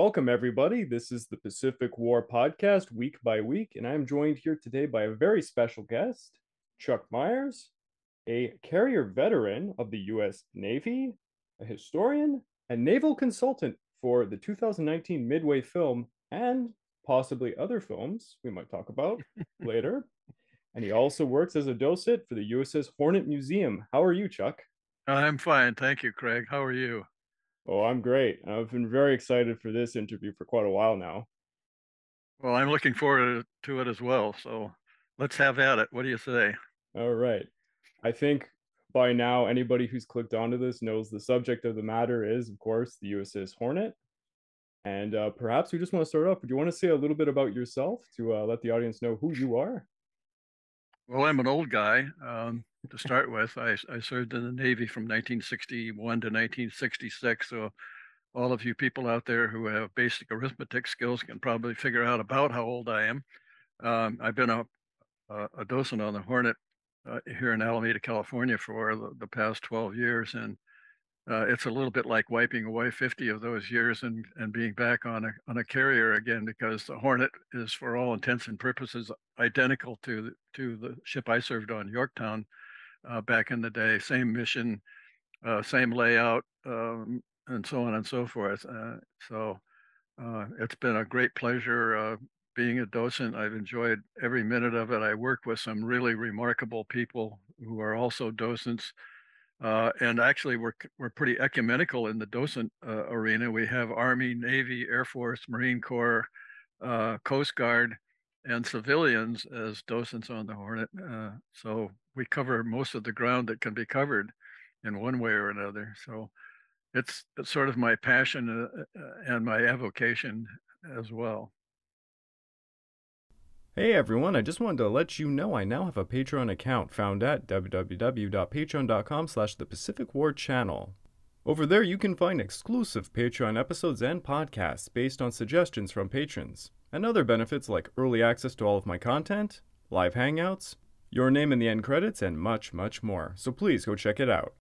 Welcome, everybody. This is the Pacific War Podcast, week by week, and I'm joined here today by a very special guest, Chuck Myers, a carrier veteran of the U.S. Navy, a historian, a naval consultant for the 2019 Midway film, and possibly other films we might talk about later. And he also works as a docent for the USS Hornet Museum. How are you, Chuck? I'm fine. Thank you, Craig. How are you? Oh, I'm great. I've been very excited for this interview for quite a while now. Well, I'm looking forward to it as well. So let's have at it. What do you say? All right. I think by now, anybody who's clicked onto this knows the subject of the matter is, of course, the USS Hornet. And perhaps we just want to start off. Do you want to say a little bit about yourself to let the audience know who you are? Well, I'm an old guy. To start with, I served in the Navy from 1961 to 1966, so all of you people out there who have basic arithmetic skills can probably figure out about how old I am. I've been a docent on the Hornet here in Alameda, California for the past 12 years, and it's a little bit like wiping away 50 of those years and being back on a carrier again, because the Hornet is, for all intents and purposes, identical to the ship I served on, Yorktown, back in the day. Same mission, same layout, and so on and so forth. So it's been a great pleasure being a docent. I've enjoyed every minute of it. I work with some really remarkable people who are also docents. And actually, we're pretty ecumenical in the docent arena. We have Army, Navy, Air Force, Marine Corps, Coast Guard, and civilians as docents on the Hornet. So we cover most of the ground that can be covered in one way or another. So it's sort of my passion and my avocation as well. Hey everyone, I just wanted to let you know I now have a Patreon account found at www.patreon.com/thepacificwarchannel. Over there you can find exclusive Patreon episodes and podcasts based on suggestions from patrons, and other benefits like early access to all of my content, live hangouts, your name in the end credits, and much, much more. So please go check it out.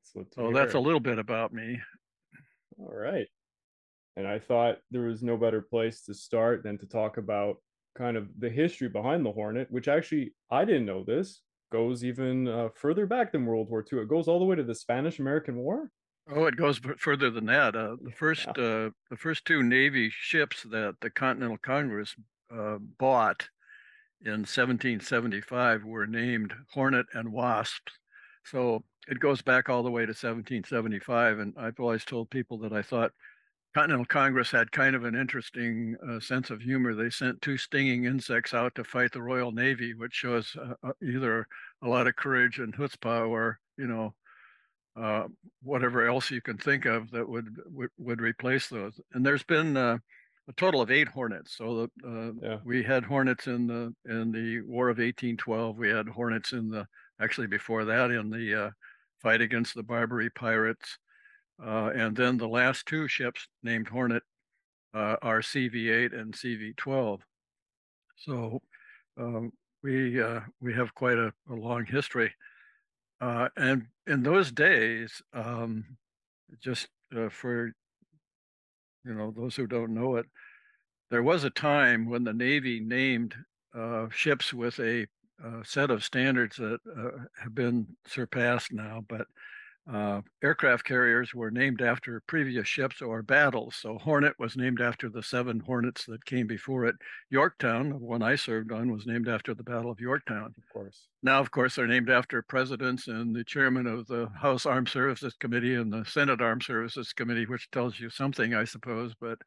Excellent. Oh, that's a little bit about me. All right. And I thought there was no better place to start than to talk about kind of the history behind the Hornet, which actually, I didn't know this, goes even further back than World War II. It goes all the way to the Spanish-American War? Oh, it goes further than that. The first two Navy ships that the Continental Congress bought in 1775 were named Hornet and Wasp. So it goes back all the way to 1775. And I've always told people that I thought Continental Congress had kind of an interesting sense of humor. They sent two stinging insects out to fight the Royal Navy, which shows either a lot of courage and chutzpah, or, you know, whatever else you can think of that would replace those. And there's been a total of 8 Hornets. So we had Hornets in the War of 1812. We had Hornets actually before that in the fight against the Barbary pirates. And then the last two ships named Hornet are CV-8 and CV-12. So we have quite a long history. And in those days, for those who don't know it, there was a time when the Navy named ships with a set of standards that have been surpassed now, but aircraft carriers were named after previous ships or battles. So Hornet was named after the 7 Hornets that came before it. Yorktown, the one I served on, was named after the Battle of Yorktown. Of course. Now, of course, they're named after presidents and the chairman of the House Armed Services Committee and the Senate Armed Services Committee, which tells you something, I suppose. But,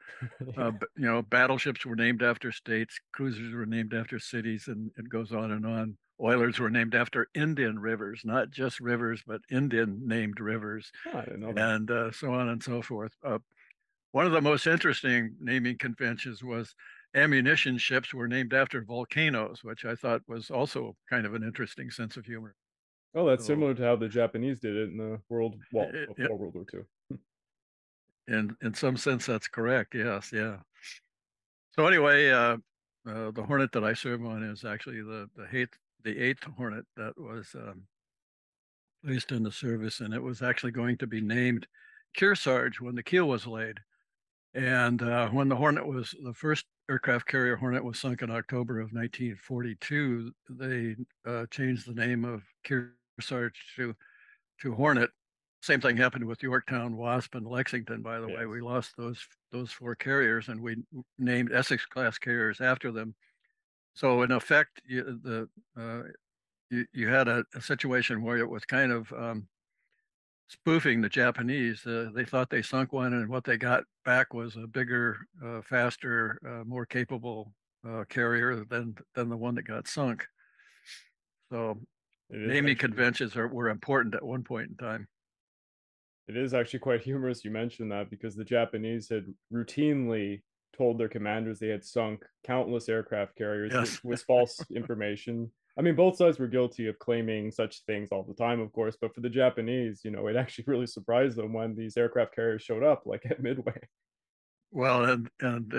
battleships were named after states, cruisers were named after cities, and it goes on and on. Oilers were named after Indian rivers, not just rivers, but Indian-named rivers, and so on and so forth. One of the most interesting naming conventions was ammunition ships were named after volcanoes, which I thought was also kind of an interesting sense of humor. Oh, that's similar to how the Japanese did it in the before World War II. In some sense, that's correct, yes, yeah. So anyway, the Hornet that I serve on is actually the 8th Hornet that was placed into service, and it was actually going to be named Kearsarge when the keel was laid. And when the Hornet was, the first aircraft carrier Hornet was sunk in October of 1942, they changed the name of Kearsarge to Hornet. Same thing happened with Yorktown, Wasp, and Lexington, by the way. We lost those four carriers, and we named Essex class carriers after them. So in effect, you had a situation where it was kind of spoofing the Japanese. They thought they sunk one, and what they got back was a bigger, faster, more capable carrier than the one that got sunk. So naming conventions were important at one point in time. It is actually quite humorous you mentioned that, because the Japanese had routinely told their commanders they had sunk countless aircraft carriers with false information. I mean, both sides were guilty of claiming such things all the time, of course, but for the Japanese, you know, it actually really surprised them when these aircraft carriers showed up, like at Midway. Well, and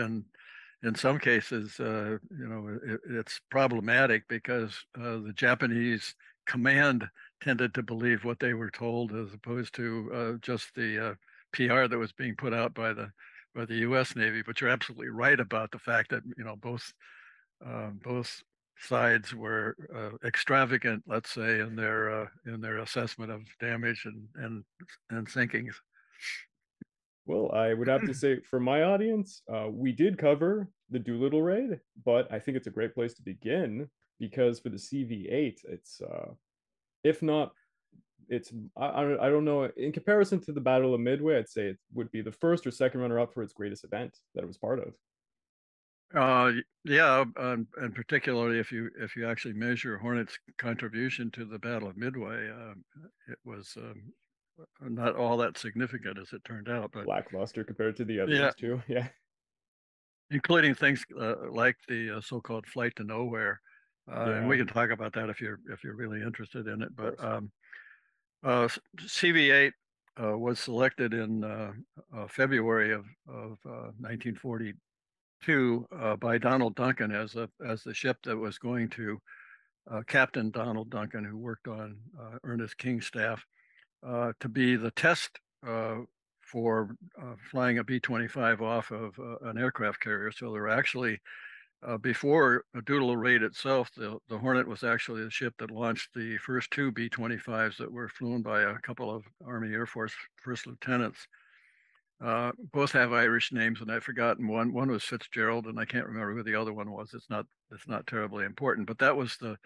in some cases, you know, it's problematic because the Japanese command tended to believe what they were told, as opposed to just the PR that was being put out by the U.S. Navy. But you're absolutely right about the fact that, you know, both sides were extravagant, let's say, in their assessment of damage and sinkings. Well, I would have to say, for my audience, we did cover the Doolittle Raid, but I think it's a great place to begin, because for the CV-8, it's if not, it's I don't know, in comparison to the Battle of Midway, I'd say it would be the first or second runner-up for its greatest event that it was part of. And particularly if you actually measure Hornet's contribution to the Battle of Midway, it was not all that significant, as it turned out, but lackluster compared to the others too. Yeah, including things like the so-called flight to nowhere. And we can talk about that if you're really interested in it. But CV-8 was selected in February of 1942 by Donald Duncan as the ship that was going to Captain Donald Duncan, who worked on Ernest King's staff, to be the test for flying a B-25 off of an aircraft carrier. So there were actually, before Doolittle Raid itself, the Hornet was actually the ship that launched the first two B-25s that were flown by a couple of Army Air Force first lieutenants. Both have Irish names, and I've forgotten one. One was Fitzgerald, and I can't remember who the other one was. It's not terribly important, but that was the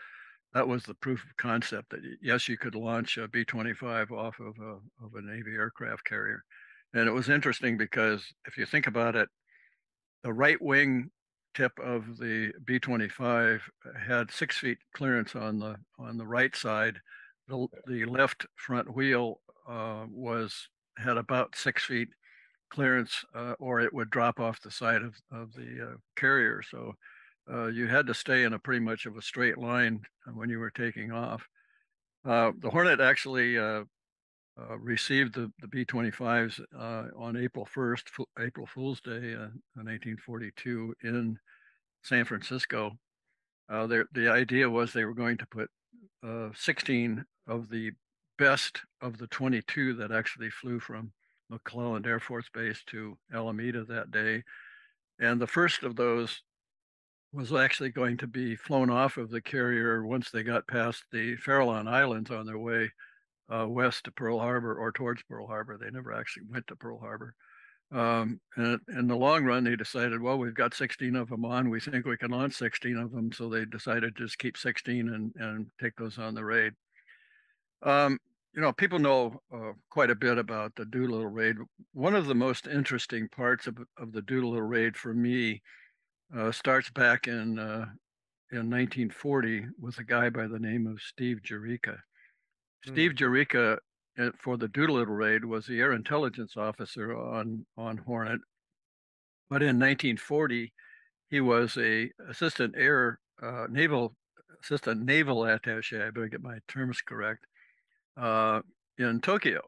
proof of concept that yes, you could launch a B-25 off of a Navy aircraft carrier. And it was interesting because if you think about it, the right wing tip of the B-25 had 6 feet clearance on the right side. The left front wheel had about 6 feet clearance, or it would drop off the side of the carrier. So you had to stay in a pretty much of a straight line when you were taking off. The Hornet actually received the B-25s on April 1st, April Fool's Day, in 1942 in San Francisco. The idea was they were going to put 16 of the best of the 22 that actually flew from McClelland Air Force Base to Alameda that day. And the first of those was actually going to be flown off of the carrier once they got past the Farallon Islands on their way west to Pearl Harbor, or towards Pearl Harbor. They never actually went to Pearl Harbor. And in the long run, they decided, well, we've got 16 of them on. We think we can launch 16 of them. So they decided to just keep 16 and take those on the raid. You know, people know quite a bit about the Doolittle Raid. One of the most interesting parts of the Doolittle Raid for me starts back in 1940 with a guy by the name of Steve Jurika. Steve Jurika, for the Doolittle Raid, was the air intelligence officer on Hornet. But in 1940, he was a naval attaché, I better get my terms correct, in Tokyo.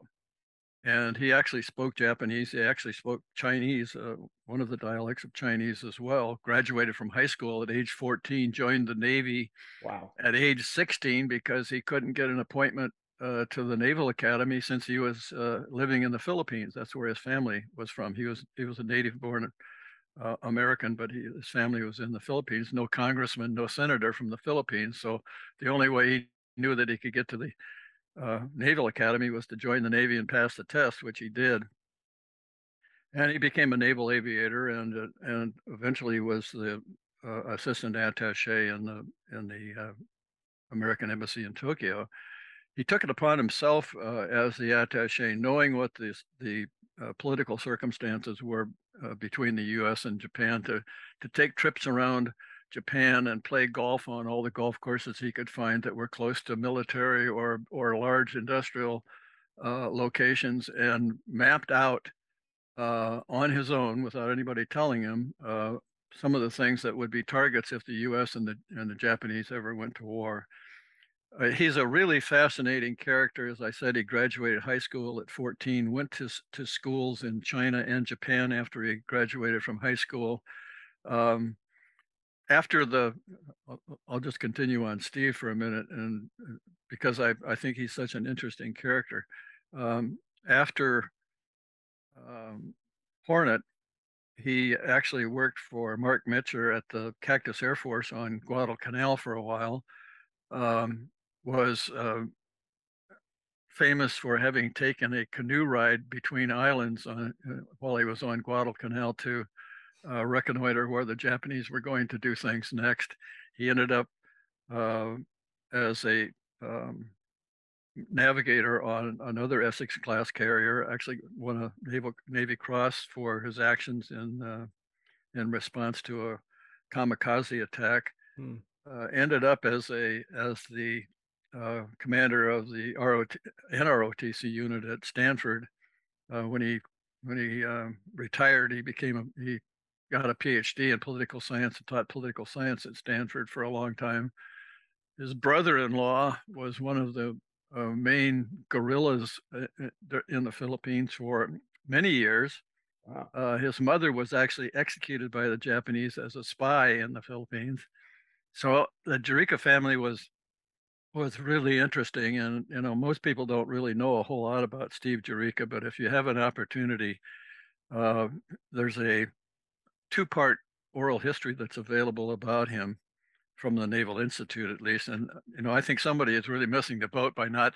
And he actually spoke Japanese. He actually spoke Chinese, one of the dialects of Chinese as well. Graduated from high school at age 14, joined the Navy at age 16 because he couldn't get an appointment to the Naval Academy since he was living in the Philippines. That's where his family was from. He was a native-born American, but his family was in the Philippines. No congressman, no senator from the Philippines. So the only way he knew that he could get to the Naval Academy was to join the Navy and pass the test, which he did. And he became a naval aviator, and eventually was the assistant attaché in the American embassy in Tokyo. He took it upon himself as the attaché, knowing what the political circumstances were between the U.S. and Japan, to take trips around Japan and play golf on all the golf courses he could find that were close to military or large industrial locations, and mapped out on his own, without anybody telling him, some of the things that would be targets if the U.S. and the Japanese ever went to war. He's a really fascinating character. As I said, he graduated high school at 14, went to schools in China and Japan after he graduated from high school. I'll just continue on Steve for a minute, and because I think he's such an interesting character. After Hornet, he actually worked for Mark Mitscher at the Cactus Air Force on Guadalcanal for a while, was famous for having taken a canoe ride between islands while he was on Guadalcanal to reconnoiter where the Japanese were going to do things next. He ended up as a navigator on another Essex class carrier, actually won a Navy Cross for his actions in response to a kamikaze attack. Hmm. Ended up as the commander of the NROTC unit at Stanford. When he retired, he got a PhD in political science and taught political science at Stanford for a long time. His brother-in-law was one of the main guerrillas in the Philippines for many years. Wow. His mother was actually executed by the Japanese as a spy in the Philippines. So the Jurika family was really interesting, and you know, most people don't really know a whole lot about Steve Jurika, but if you have an opportunity, there's a two-part oral history that's available about him, from the Naval Institute, at least. And you know, I think somebody is really missing the boat by not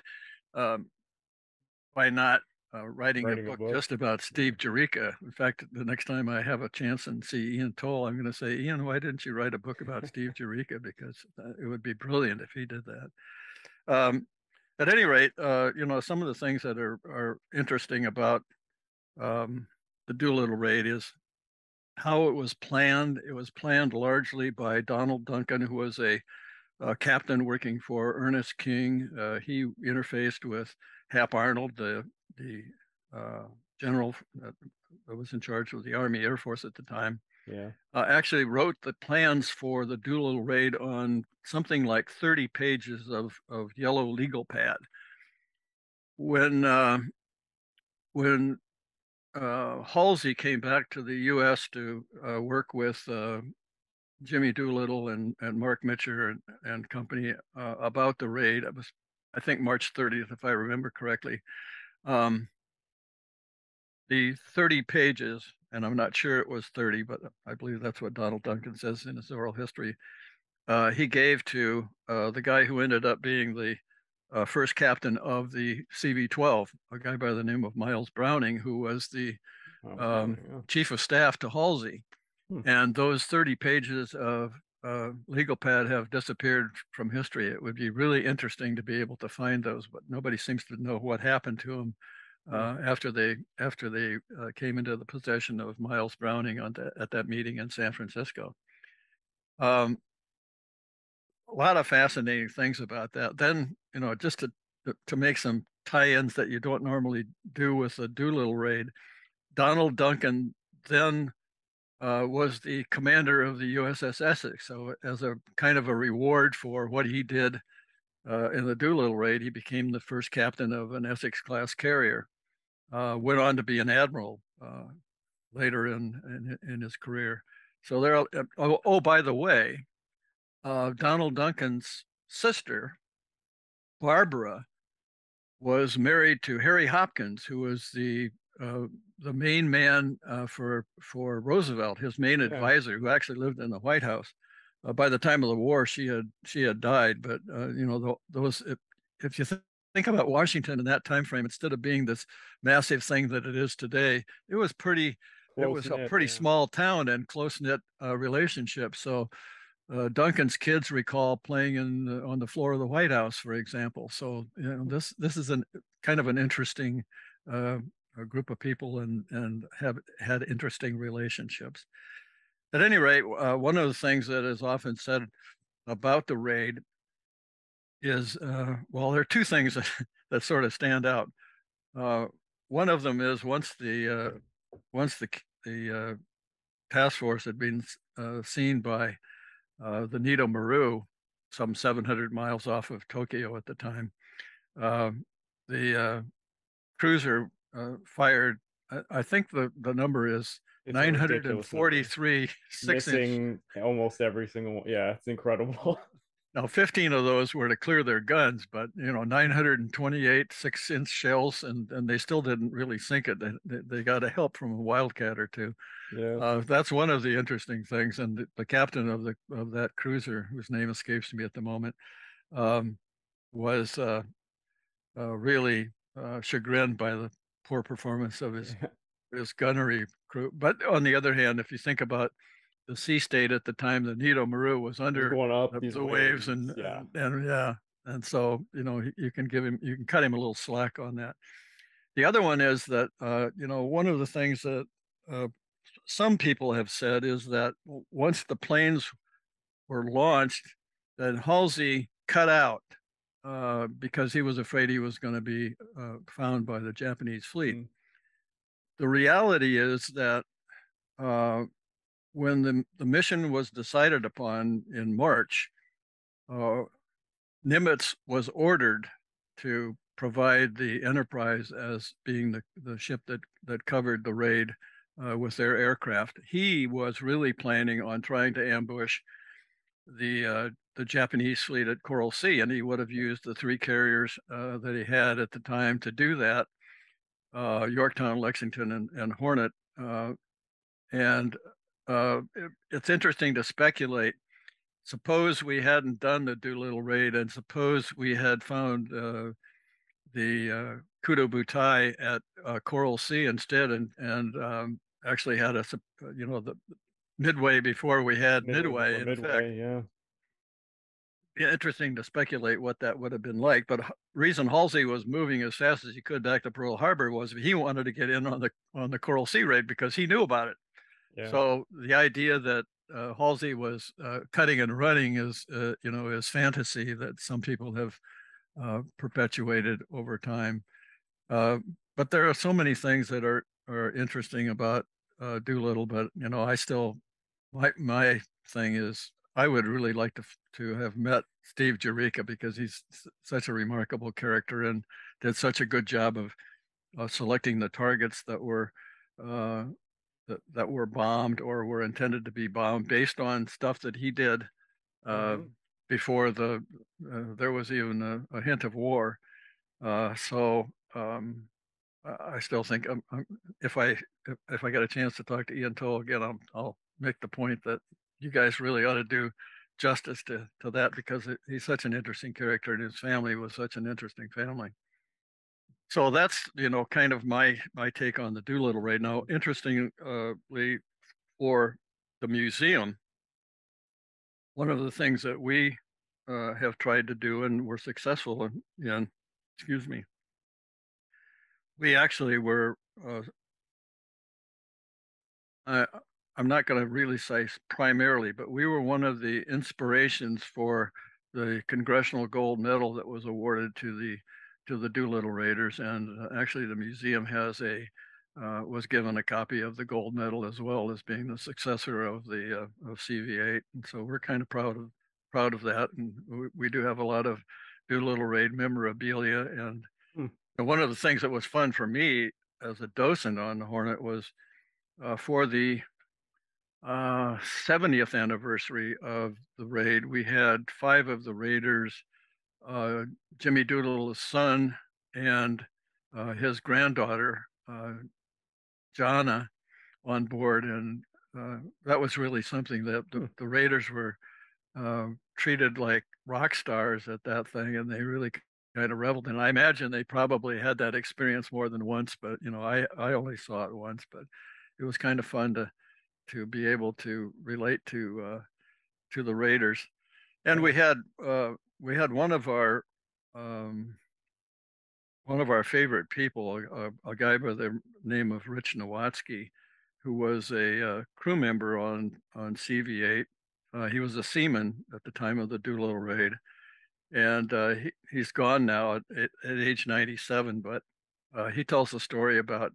writing a book just about Steve Jurika. In fact, the next time I have a chance and see Ian Toll, I'm going to say, Ian, why didn't you write a book about Steve Jurika? Because it would be brilliant if he did that. At any rate, you know, some of the things that are interesting about the Doolittle Raid is how it was planned. It was planned largely by Donald Duncan, who was a captain working for Ernest King. He interfaced with Hap Arnold, the general that was in charge of the Army Air Force at the time. Yeah, actually wrote the plans for the Doolittle Raid on something like 30 pages of yellow legal pad. When Halsey came back to the U.S. to work with Jimmy Doolittle and Mark Mitscher and company about the raid. It was, I think, March 30th, if I remember correctly. The 30 pages, and I'm not sure it was 30, but I believe that's what Donald Duncan says in his oral history, he gave to the guy who ended up being the first captain of the CV-12, a guy by the name of Miles Browning, who was the chief of staff to Halsey. Hmm. And those 30 pages of legal pad have disappeared from history. It would be really interesting to be able to find those, but nobody seems to know what happened to them after they came into the possession of Miles Browning at that meeting in San Francisco. A lot of fascinating things about that. Then, you know, just to make some tie-ins that you don't normally do with the Doolittle Raid, Donald Duncan then was the commander of the USS Essex. So as a kind of a reward for what he did in the Doolittle Raid, he became the first captain of an Essex-class carrier, went on to be an admiral later in his career. So there, oh, by the way, Donald Duncan's sister, Barbara, was married to Harry Hopkins, who was the main man for Roosevelt, his main advisor, who actually lived in the White House. By the time of the war, she had died. But you know, if you think about Washington in that time frame, instead of being this massive thing that it is today, it was pretty. It was a pretty small town and close-knit relationship. So Duncan's kids recall playing on the floor of the White House, for example. So you know, this is kind of an interesting group of people and have had interesting relationships. At any rate, one of the things that is often said about the raid is, well, there are two things that sort of stand out. One of them is once the task force had been seen by the Nido Maru, some 700 miles off of Tokyo at the time, the cruiser fired, I think the number is 943 6-inch. Almost every single one. Yeah, it's incredible. Now, 15 of those were to clear their guns, but you know, 928 6-inch shells, and they still didn't really sink it. They got a help from a Wildcat or two. Yeah, that's one of the interesting things. And the captain of that cruiser, whose name escapes me at the moment, was really chagrined by the poor performance of his gunnery crew. But on the other hand, if you think about the sea state at the time, the Nido Maru was under the waves, and so you know, you can cut him a little slack on that. The other one is that you know, one of the things that some people have said is that once the planes were launched, then Halsey cut out because he was afraid he was going to be found by the Japanese fleet. Mm. The reality is that when the mission was decided upon in March, Nimitz was ordered to provide the Enterprise as being the ship that covered the raid with their aircraft. He was really planning on trying to ambush the Japanese fleet at Coral Sea, and he would have used the three carriers that he had at the time to do that, Yorktown, Lexington, and Hornet. It's interesting to speculate. Suppose we hadn't done the Doolittle raid, and suppose we had found the Kudo Butai at Coral Sea instead, and actually had the Midway before we had Midway. In fact, interesting to speculate what that would have been like. But reason Halsey was moving as fast as he could back to Pearl Harbor was he wanted to get in on the Coral Sea raid because he knew about it. Yeah. So the idea that Halsey was cutting and running is fantasy that some people have perpetuated over time. But there are so many things that are interesting about Doolittle. But you know, I still my thing is I would really like to have met Steve Jurika because he's such a remarkable character and did such a good job of selecting the targets that were. That were bombed or were intended to be bombed based on stuff that he did before there was even a hint of war. I still think if I get a chance to talk to Ian Toll again, I'll make the point that you guys really ought to do justice to that because he's such an interesting character and his family was such an interesting family. So that's, you know, kind of my take on the Doolittle raid. Now, interestingly, for the museum, one of the things that we have tried to do and were successful in, we actually were, I'm not going to really say primarily, but we were one of the inspirations for the Congressional Gold Medal that was awarded to the Doolittle Raiders, and actually the museum was given a copy of the gold medal as well as being the successor of the of CV-8, and so we're kind of proud of that, and we do have a lot of Doolittle Raid memorabilia. And one of the things that was fun for me as a docent on the Hornet was for the 70th anniversary of the raid, we had 5 of the raiders. Jimmy Doolittle's son, and his granddaughter, Jana, on board. And that was really something that the Raiders were treated like rock stars at that thing, and they really kind of reveled. And I imagine they probably had that experience more than once, but, you know, I only saw it once, but it was kind of fun to be able to relate to the Raiders. And we had one of our favorite people, a guy by the name of Rich Nowatsky, who was a crew member on CV-8. He was a seaman at the time of the Doolittle Raid, and he's gone now at age 97. But he tells a story about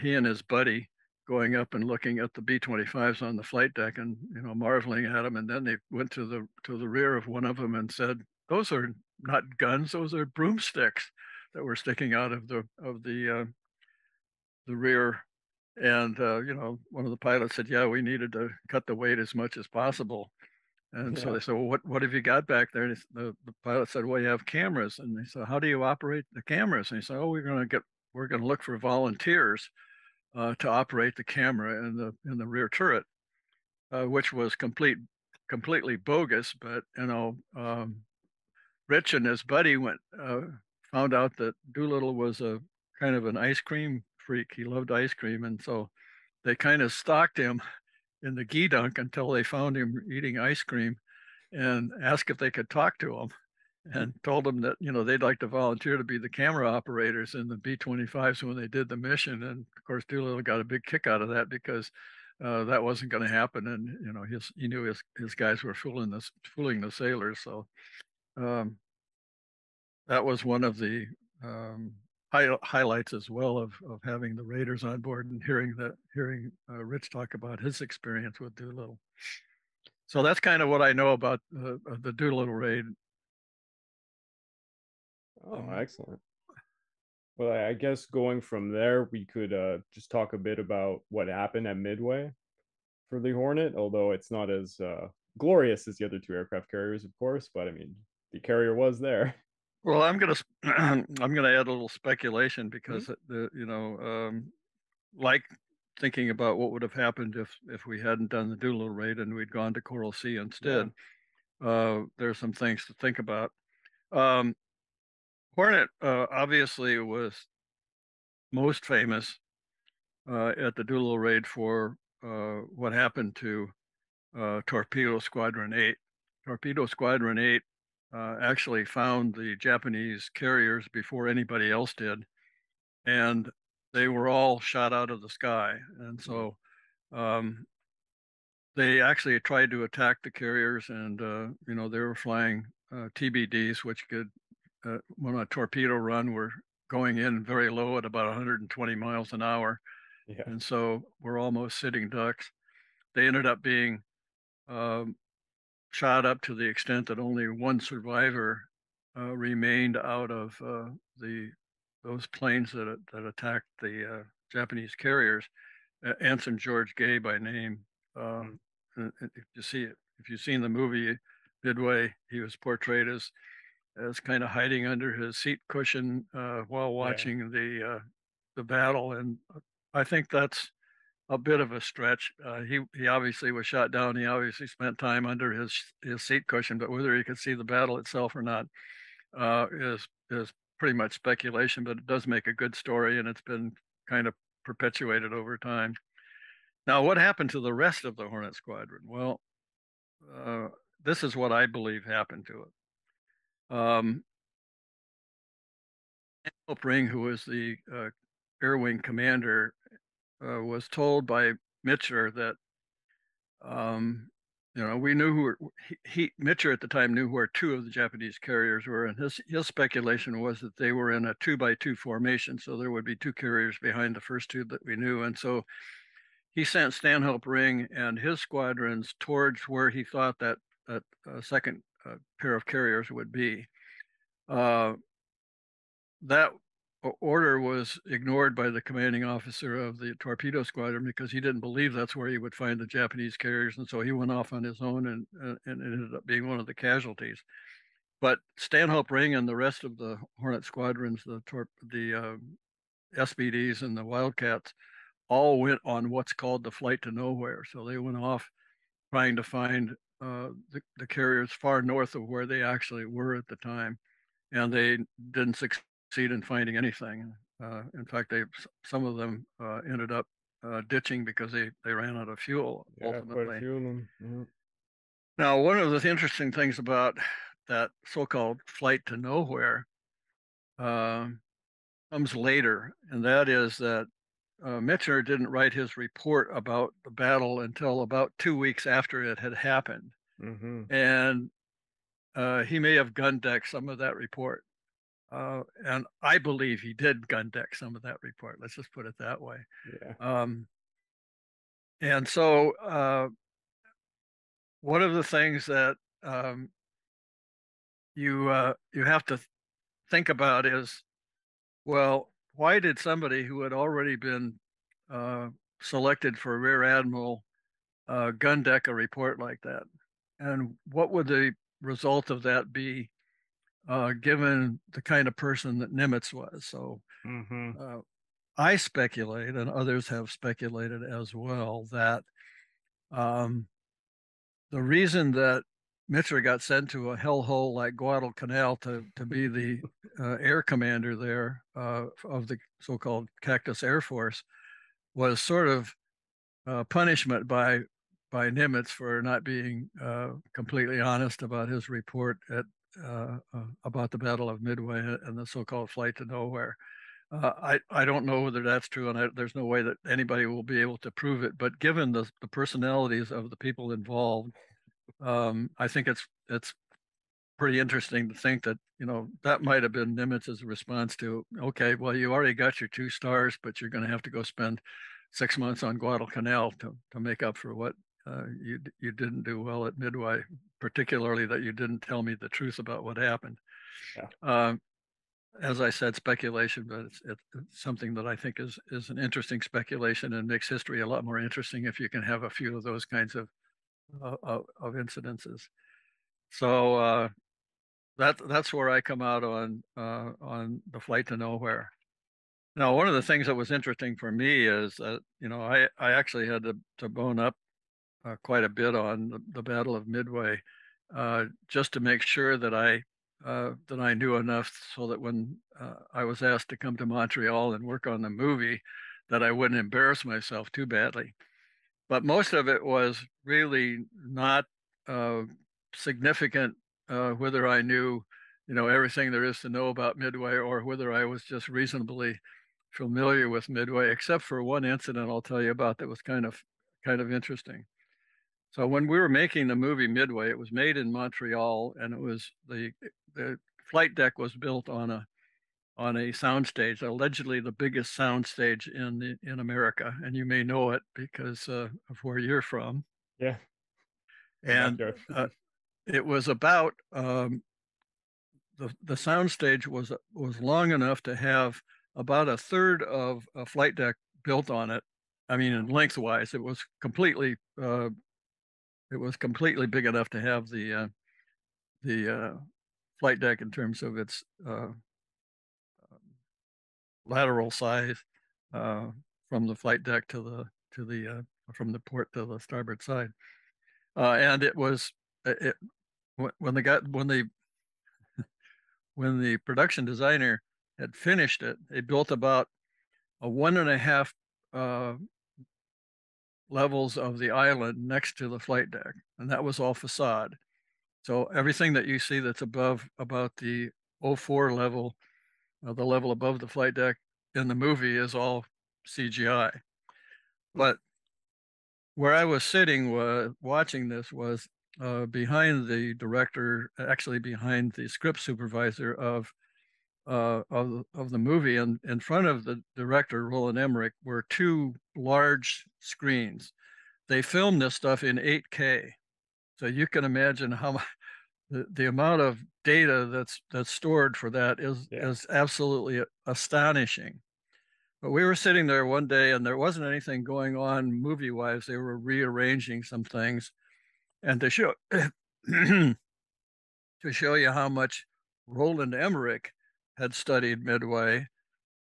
he and his buddy going up and looking at the B-25s on the flight deck, and, you know, marveling at them. And then they went to the rear of one of them and said, "Those are not guns; those are broomsticks that were sticking out of the rear." And, you know, one of the pilots said, "Yeah, we needed to cut the weight as much as possible." And so they said, "Well, what have you got back there?" And the pilot said, "Well, you have cameras." And they said, "How do you operate the cameras?" And he said, "Oh, we're going to look for volunteers to operate the camera in the rear turret," which was completely bogus. But, you know, Rich and his buddy found out that Doolittle was a kind of an ice cream freak. He loved ice cream, and so they kind of stalked him in the geedunk until they found him eating ice cream, and asked if they could talk to him, and told him that, you know, they'd like to volunteer to be the camera operators in the B-25s when they did the mission. And of course, Doolittle got a big kick out of that, because that wasn't going to happen, and, you know, he knew his guys were fooling the sailors. So that was one of the highlights as well of having the Raiders on board, and hearing Rich talk about his experience with Doolittle. So that's kind of what I know about the Doolittle Raid. Oh, excellent. Well, I guess going from there, we could just talk a bit about what happened at Midway for the Hornet, although it's not as glorious as the other two aircraft carriers, of course, but I mean, the carrier was there. Well, I'm gonna add a little speculation, because you know, like thinking about what would have happened if we hadn't done the Doolittle Raid and we'd gone to Coral Sea instead. Yeah. There's some things to think about. Hornet obviously was most famous at the Doolittle Raid for what happened to Torpedo Squadron 8. Torpedo Squadron 8 actually found the Japanese carriers before anybody else did, and they were all shot out of the sky. And so they actually tried to attack the carriers, and you know, they were flying TBDs, which could, when a torpedo run, were going in very low at about 120 miles an hour. Yeah. And so we're almost sitting ducks. They ended up being shot up to the extent that only one survivor remained out of those planes that attacked the Japanese carriers, Ensign George Gay by name. If you've seen the movie Midway, he was portrayed as kind of hiding under his seat cushion while watching the battle, and I think that's a bit of a stretch. He obviously was shot down. He obviously spent time under his seat cushion, but whether he could see the battle itself or not is pretty much speculation. But it does make a good story, and it's been kind of perpetuated over time. Now, what happened to the rest of the Hornet Squadron? Well, this is what I believe happened to it. Stanhope Ring, who was the Air Wing commander, was told by Mitscher that, you know, we knew Mitscher at the time knew where two of the Japanese carriers were, and his speculation was that they were in a 2-by-2 formation, so there would be two carriers behind the first two that we knew. And so he sent Stanhope Ring and his squadrons towards where he thought that second pair of carriers would be. That order was ignored by the commanding officer of the torpedo squadron, because he didn't believe that's where he would find the Japanese carriers, and so he went off on his own and ended up being one of the casualties. But Stanhope Ring and the rest of the Hornet squadrons, the SBDs and the Wildcats, all went on what's called the flight to nowhere. So they went off trying to find the carriers far north of where they actually were at the time, and they didn't succeed in finding anything. In fact, some of them ended up ditching because they ran out of fuel, ultimately. Mm-hmm. Now, one of the interesting things about that so-called flight to nowhere comes later, and that is that Mitscher didn't write his report about the battle until about 2 weeks after it had happened. Mm-hmm. And he may have gun-decked some of that report. And I believe he did gun-deck some of that report. Let's just put it that way. Yeah. And so one of the things that you have to think about is, well, why did somebody who had already been selected for Rear Admiral gun deck a report like that? And what would the result of that be given the kind of person that Nimitz was? So mm-hmm. I speculate, and others have speculated as well, that the reason that Mitscher got sent to a hellhole like Guadalcanal to be the air commander there of the so-called Cactus Air Force was sort of punishment by Nimitz for not being completely honest about his report about the Battle of Midway and the so-called flight to nowhere. I don't know whether that's true, and there's no way that anybody will be able to prove it. But given the personalities of the people involved, I think it's pretty interesting to think that, you know, that might have been Nimitz's response to, okay, well, you already got your 2 stars, but you're going to have to go spend 6 months on Guadalcanal to make up for what you didn't do well at Midway, particularly that you didn't tell me the truth about what happened. Yeah. As I said, speculation, but it's something that I think is an interesting speculation and makes history a lot more interesting if you can have a few of those kinds of incidences. So that's where I come out on the flight to nowhere. Now, one of the things that was interesting for me is that, you know, I actually had to bone up quite a bit on the Battle of Midway just to make sure that I knew enough so that when I was asked to come to Montreal and work on the movie, that I wouldn't embarrass myself too badly. But most of it was really not significant, whether I knew, you know, everything there is to know about Midway or whether I was just reasonably familiar with Midway, except for one incident I'll tell you about that was kind of interesting. So when we were making the movie Midway, it was made in Montreal, and it was the flight deck was built on a soundstage, allegedly the biggest soundstage in America, and you may know it because of where you're from. Yeah. And it was about the soundstage was long enough to have about a third of a flight deck built on it. I mean, in lengthwise, it was completely big enough to have the flight deck in terms of its lateral size from the flight deck to the from the port to the starboard side, and when the production designer had finished it, they built about a 1.5 levels of the island next to the flight deck, and that was all facade. So everything that you see that's about the 04 level, the level above the flight deck in the movie, is all CGI. But where I was sitting watching this was behind the director, actually behind the script supervisor of the movie, and in front of the director, Roland Emmerich, were 2 large screens. They filmed this stuff in 8K, so you can imagine how the amount of data that's stored for that is absolutely astonishing. But we were sitting there one day, and there wasn't anything going on movie-wise. They were rearranging some things, and to show to show you how much Roland Emmerich had studied Midway.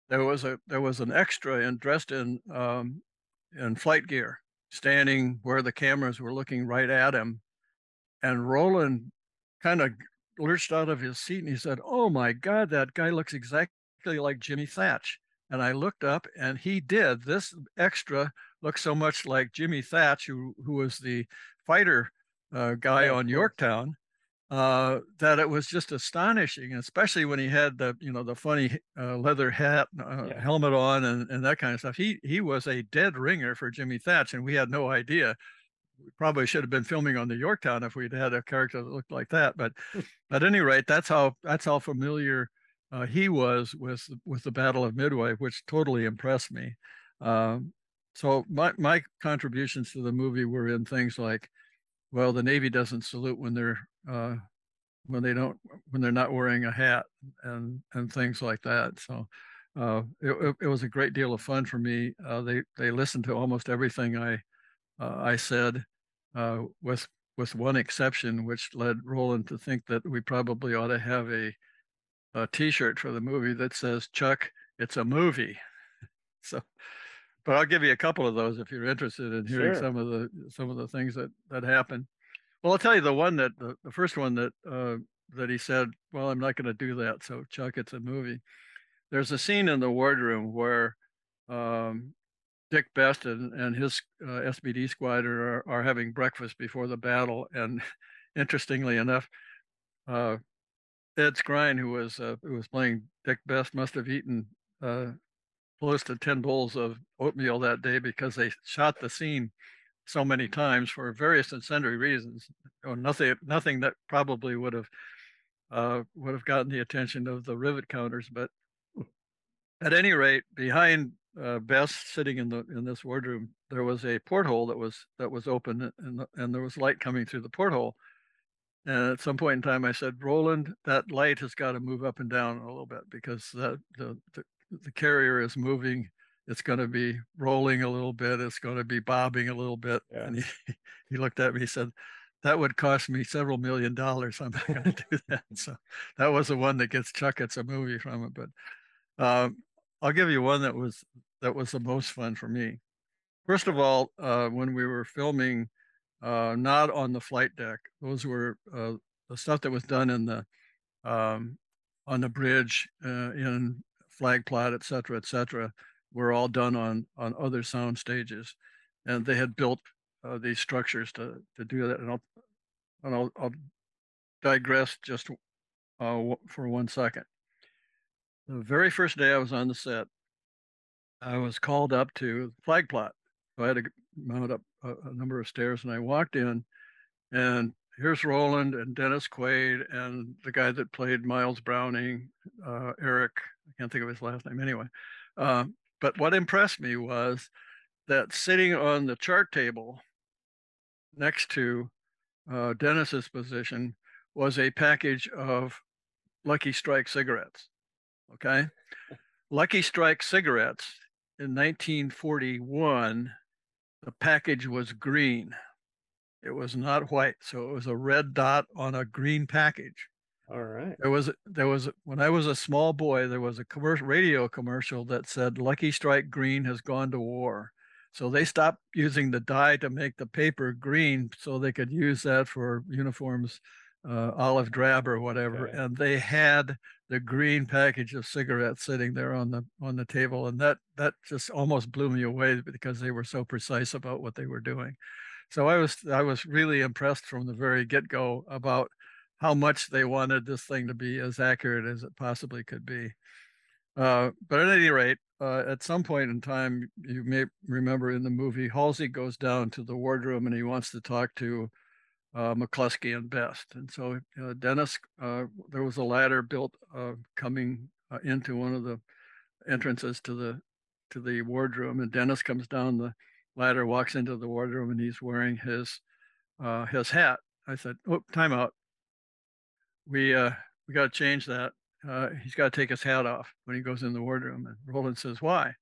There was an extra dressed in flight gear, standing where the cameras were looking right at him. And Roland kind of lurched out of his seat and he said, "Oh my God, that guy looks exactly like Jimmy Thach." And I looked up and he did. This extra looked so much like Jimmy Thach, who was the fighter guy on Yorktown, that it was just astonishing, especially when he had the, you know, the funny leather hat, helmet on and that kind of stuff. He was a dead ringer for Jimmy Thach, and we had no idea. We probably should have been filming on the Yorktown if we'd had a character that looked like that. But at any rate, that's how familiar he was with the Battle of Midway, which totally impressed me. So my contributions to the movie were in things like, well, the Navy doesn't salute when they're not wearing a hat and things like that. So it was a great deal of fun for me. They listened to almost everything I said, with one exception, which led Roland to think that we probably ought to have a T-shirt for the movie that says, "Chuck, it's a movie." So, but I'll give you a couple of those if you're interested in hearing some of the things that happened. Well, I'll tell you the one that the first one that he said, "Well, I'm not going to do that. So, Chuck, it's a movie." There's a scene in the wardroom where Dick Best and his SBD squad are having breakfast before the battle. And interestingly enough, Ed Skrine, who was playing Dick Best, must have eaten close to 10 bowls of oatmeal that day, because they shot the scene so many times for various and sundry reasons. Or nothing that probably would have gotten the attention of the rivet counters. But at any rate, behind Best sitting in this wardroom, there was a porthole that was open, and there was light coming through the porthole. And at some point in time, I said, "Roland, that light has got to move up and down a little bit, because the carrier is moving. It's going to be rolling a little bit. It's going to be bobbing a little bit." Yeah. And he looked at me, he said, "That would cost me several million dollars. I'm not going to do that." So that was the one that gets Chuck, it's a movie from it. But I'll give you one that was the most fun for me. First of all, when we were filming, not on the flight deck, those were the stuff that was done in the on the bridge, in flag plot, et cetera, were all done on other sound stages, and they had built these structures to do that. And I'll digress just for 1 second. The very first day I was on the set, I was called up to the flag plot. So I had to mount up a number of stairs, and I walked in, and here's Roland and Dennis Quaid and the guy that played Miles Browning, Eric, I can't think of his last name anyway. But what impressed me was that sitting on the chart table next to Dennis's position was a package of Lucky Strike cigarettes. Okay. Lucky Strike cigarettes in 1941, the package was green. It was not white. So it was a red dot on a green package. All right. There was, when I was a small boy, there was a radio commercial that said Lucky Strike green has gone to war. So they stopped using the dye to make the paper green so they could use that for uniforms, olive drab or whatever. Okay. And they had the green package of cigarettes sitting there on the table, and that just almost blew me away, because they were so precise about what they were doing. So I was really impressed from the very get-go about how much they wanted this thing to be as accurate as it possibly could be. But at any rate, at some point in time, you may remember in the movie, Halsey goes down to the wardroom and he wants to talk to McCluskey and Best. And so Dennis, there was a ladder built coming into one of the entrances to the wardroom, and Dennis comes down the ladder, walks into the wardroom, and he's wearing his hat. I said, "Oh, time out. We got to change that. He's got to take his hat off when he goes in the wardroom." And Roland says, "Why?" I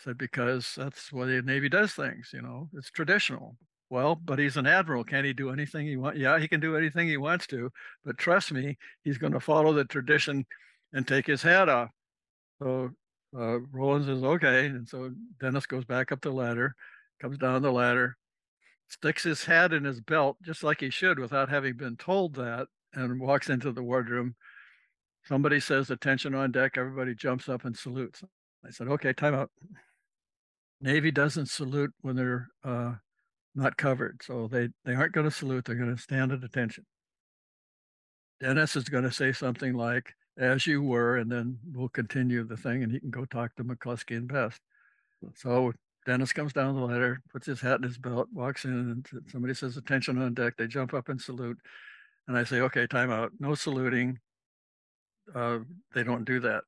said, "Because that's the way the Navy does things. You know, it's traditional." Well, but he's an admiral. Can't he do anything he wants? Yeah, he can do anything he wants to, but trust me, he's going to follow the tradition and take his hat off. So Roland says, okay. And so Dennis goes back up the ladder, comes down the ladder, sticks his hat in his belt, just like he should without having been told that, and walks into the wardroom. Somebody says, attention on deck. Everybody jumps up and salutes. I said, okay, time out. Navy doesn't salute when they're not covered. So they aren't going to salute. They're going to stand at attention. Dennis is going to say something like, as you were, and then we'll continue the thing, and he can go talk to McCluskey and Best. So Dennis comes down the ladder, puts his hat in his belt, walks in, and somebody says, attention on deck. They jump up and salute. And I say, okay, time out. No saluting. They don't do that.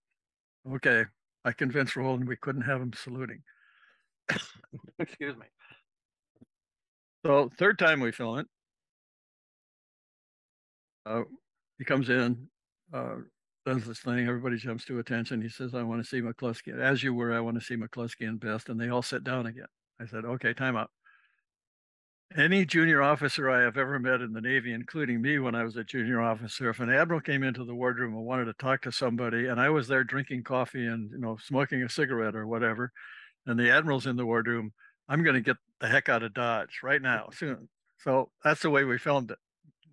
Okay. I convinced Roland we couldn't have him saluting. Excuse me. So third time we film it, he comes in, does this thing, everybody jumps to attention. He says, I want to see McCluskey. As you were, I want to see McCluskey and Best, and they all sit down again. I said, okay, time out. Any junior officer I have ever met in the Navy, including me when I was a junior officer, if an admiral came into the wardroom and wanted to talk to somebody, and I was there drinking coffee and, you know, smoking a cigarette or whatever, and the admiral's in the wardroom, I'm going to get the heck out of Dodge right now, soon. So that's the way we filmed it.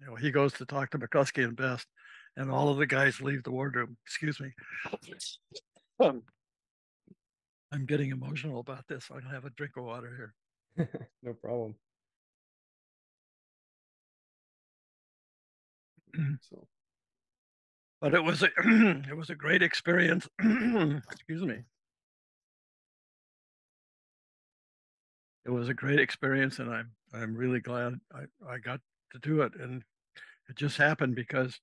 You know, he goes to talk to McCluskey and Best, and all of the guys leave the wardroom. Excuse me. I'm getting emotional about this. I'm going to have a drink of water here. No problem. So, but it was a it was a great experience. Excuse me. It was a great experience, and I'm really glad I got to do it. And it just happened because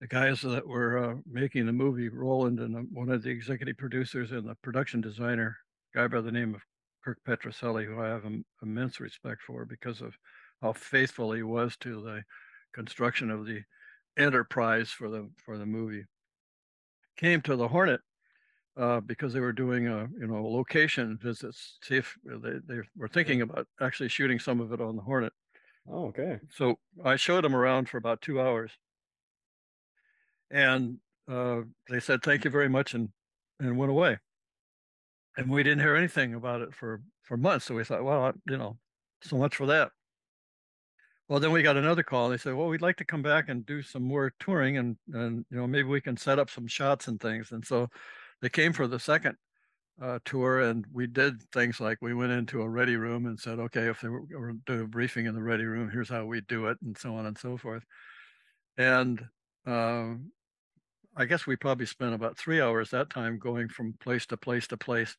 the guys that were making the movie, Roland and one of the executive producers and the production designer, a guy by the name of Kirk Petroselli, who I have immense respect for because of how faithful he was to the construction of the Enterprise for the movie, came to the Hornet because they were doing location visits, see if they were thinking about actually shooting some of it on the Hornet. Oh, okay. So I showed them around for about 2 hours, and they said thank you very much and went away, and we didn't hear anything about it for months. So we thought, well, you know, so much for that. Well, then we got another call. They said, well, we'd like to come back and do some more touring, and you know, maybe we can set up some shots and things. And so they came for the second tour, and we did things like we went into a ready room and said, okay, if they were doing a briefing in the ready room, here's how we do it, and so on and so forth. And I guess we probably spent about 3 hours that time going from place to place to place,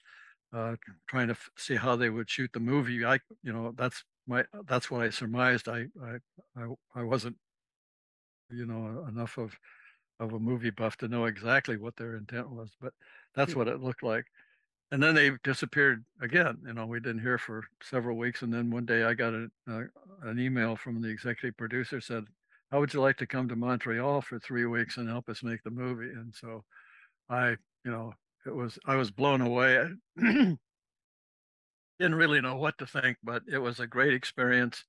trying to see how they would shoot the movie. That's what I surmised. I wasn't, you know, enough of a movie buff to know exactly what their intent was, but that's what it looked like. And then they disappeared again. You know, we didn't hear for several weeks. And then one day I got an email from the executive producer, said, how would you like to come to Montreal for 3 weeks and help us make the movie? And so I was blown away. Didn't really know what to think, but it was a great experience.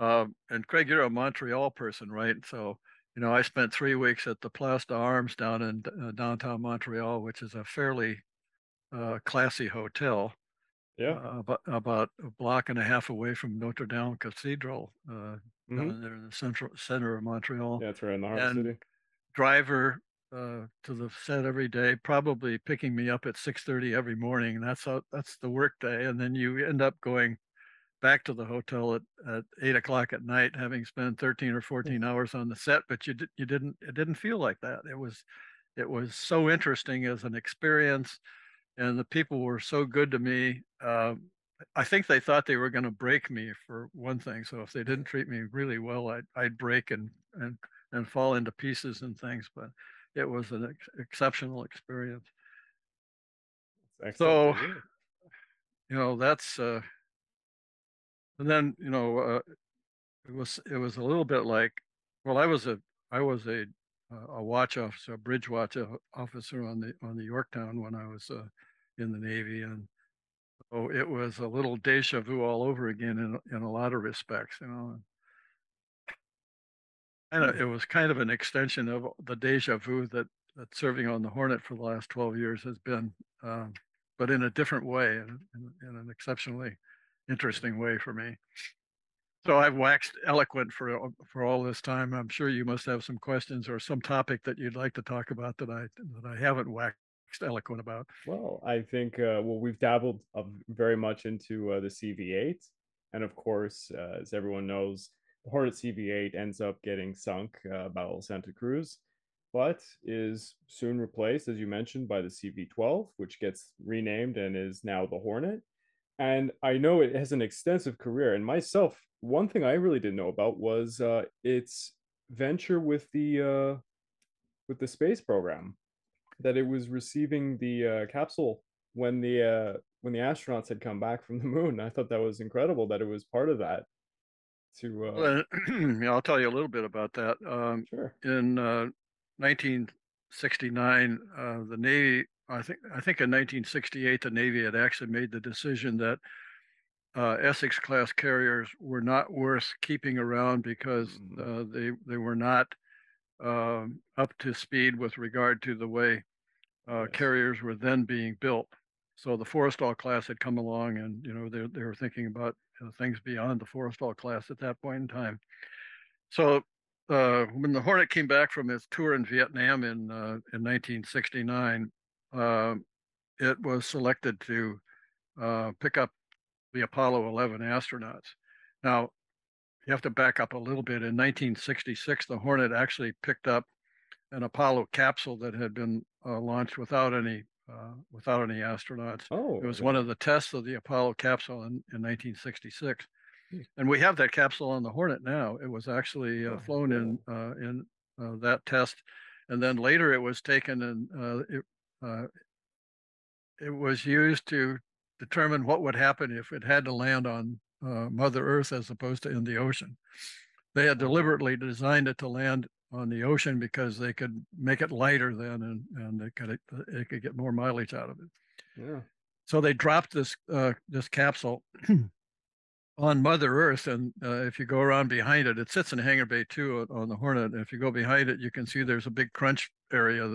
And Craig, you're a Montreal person, right? So, you know, I spent 3 weeks at the Place d'Armes down in downtown Montreal, which is a fairly classy hotel. Yeah. About a block and a half away from Notre Dame Cathedral, down there in the center of Montreal. Yeah, that's right in the heart of the city. Driver to the set every day, probably picking me up at 6:30 every morning. That's the work day. And then you end up going back to the hotel at 8 o'clock at night, having spent 13 or 14 hours on the set, but it didn't feel like that. It was so interesting as an experience, and the people were so good to me. I think they thought they were going to break me for one thing. So if they didn't treat me really well, I'd break and fall into pieces and things, but it was an exceptional experience. So, you know, that's, and then, you know, it was a little bit like, well, I was a watch officer, a bridge watch officer on the Yorktown when I was in the Navy, and So it was a little deja vu all over again in a lot of respects, you know. And it was kind of an extension of the deja vu that serving on the Hornet for the last 12 years has been, but in a different way, in an exceptionally interesting way for me. So I've waxed eloquent for all this time. I'm sure you must have some questions or some topic that you'd like to talk about that I haven't waxed eloquent about. Well, I think we've dabbled very much into the CV-8, and of course, as everyone knows, the Hornet CV-8 ends up getting sunk Battle of Santa Cruz, but is soon replaced, as you mentioned, by the CV-12, which gets renamed and is now the Hornet. And I know it has an extensive career. And myself, one thing I really didn't know about was its venture with the space program, that it was receiving the capsule when the astronauts had come back from the moon. I thought that was incredible that it was part of that. I'll tell you a little bit about that. Sure. In 1969, the Navy. I think in 1968, the Navy had actually made the decision that Essex-class carriers were not worth keeping around because they were not up to speed with regard to the way carriers were then being built. So the Forrestal class had come along, and you know they were thinking about things beyond the Forrestal class at that point in time. So when the Hornet came back from its tour in Vietnam in 1969. It was selected to pick up the Apollo 11 astronauts. Now, you have to back up a little bit. In 1966, the Hornet actually picked up an Apollo capsule that had been launched without any astronauts. Oh, it was one of the tests of the Apollo capsule in 1966, and we have that capsule on the Hornet now. It was actually flown in that test, and then later it was taken and it was used to determine what would happen if it had to land on Mother Earth as opposed to in the ocean. They had deliberately designed it to land on the ocean because they could make it lighter then, and it could get more mileage out of it. Yeah. So they dropped this capsule on Mother Earth, and if you go around behind it, it sits in Hangar Bay 2 on the Hornet. And if you go behind it, you can see there's a big crunch area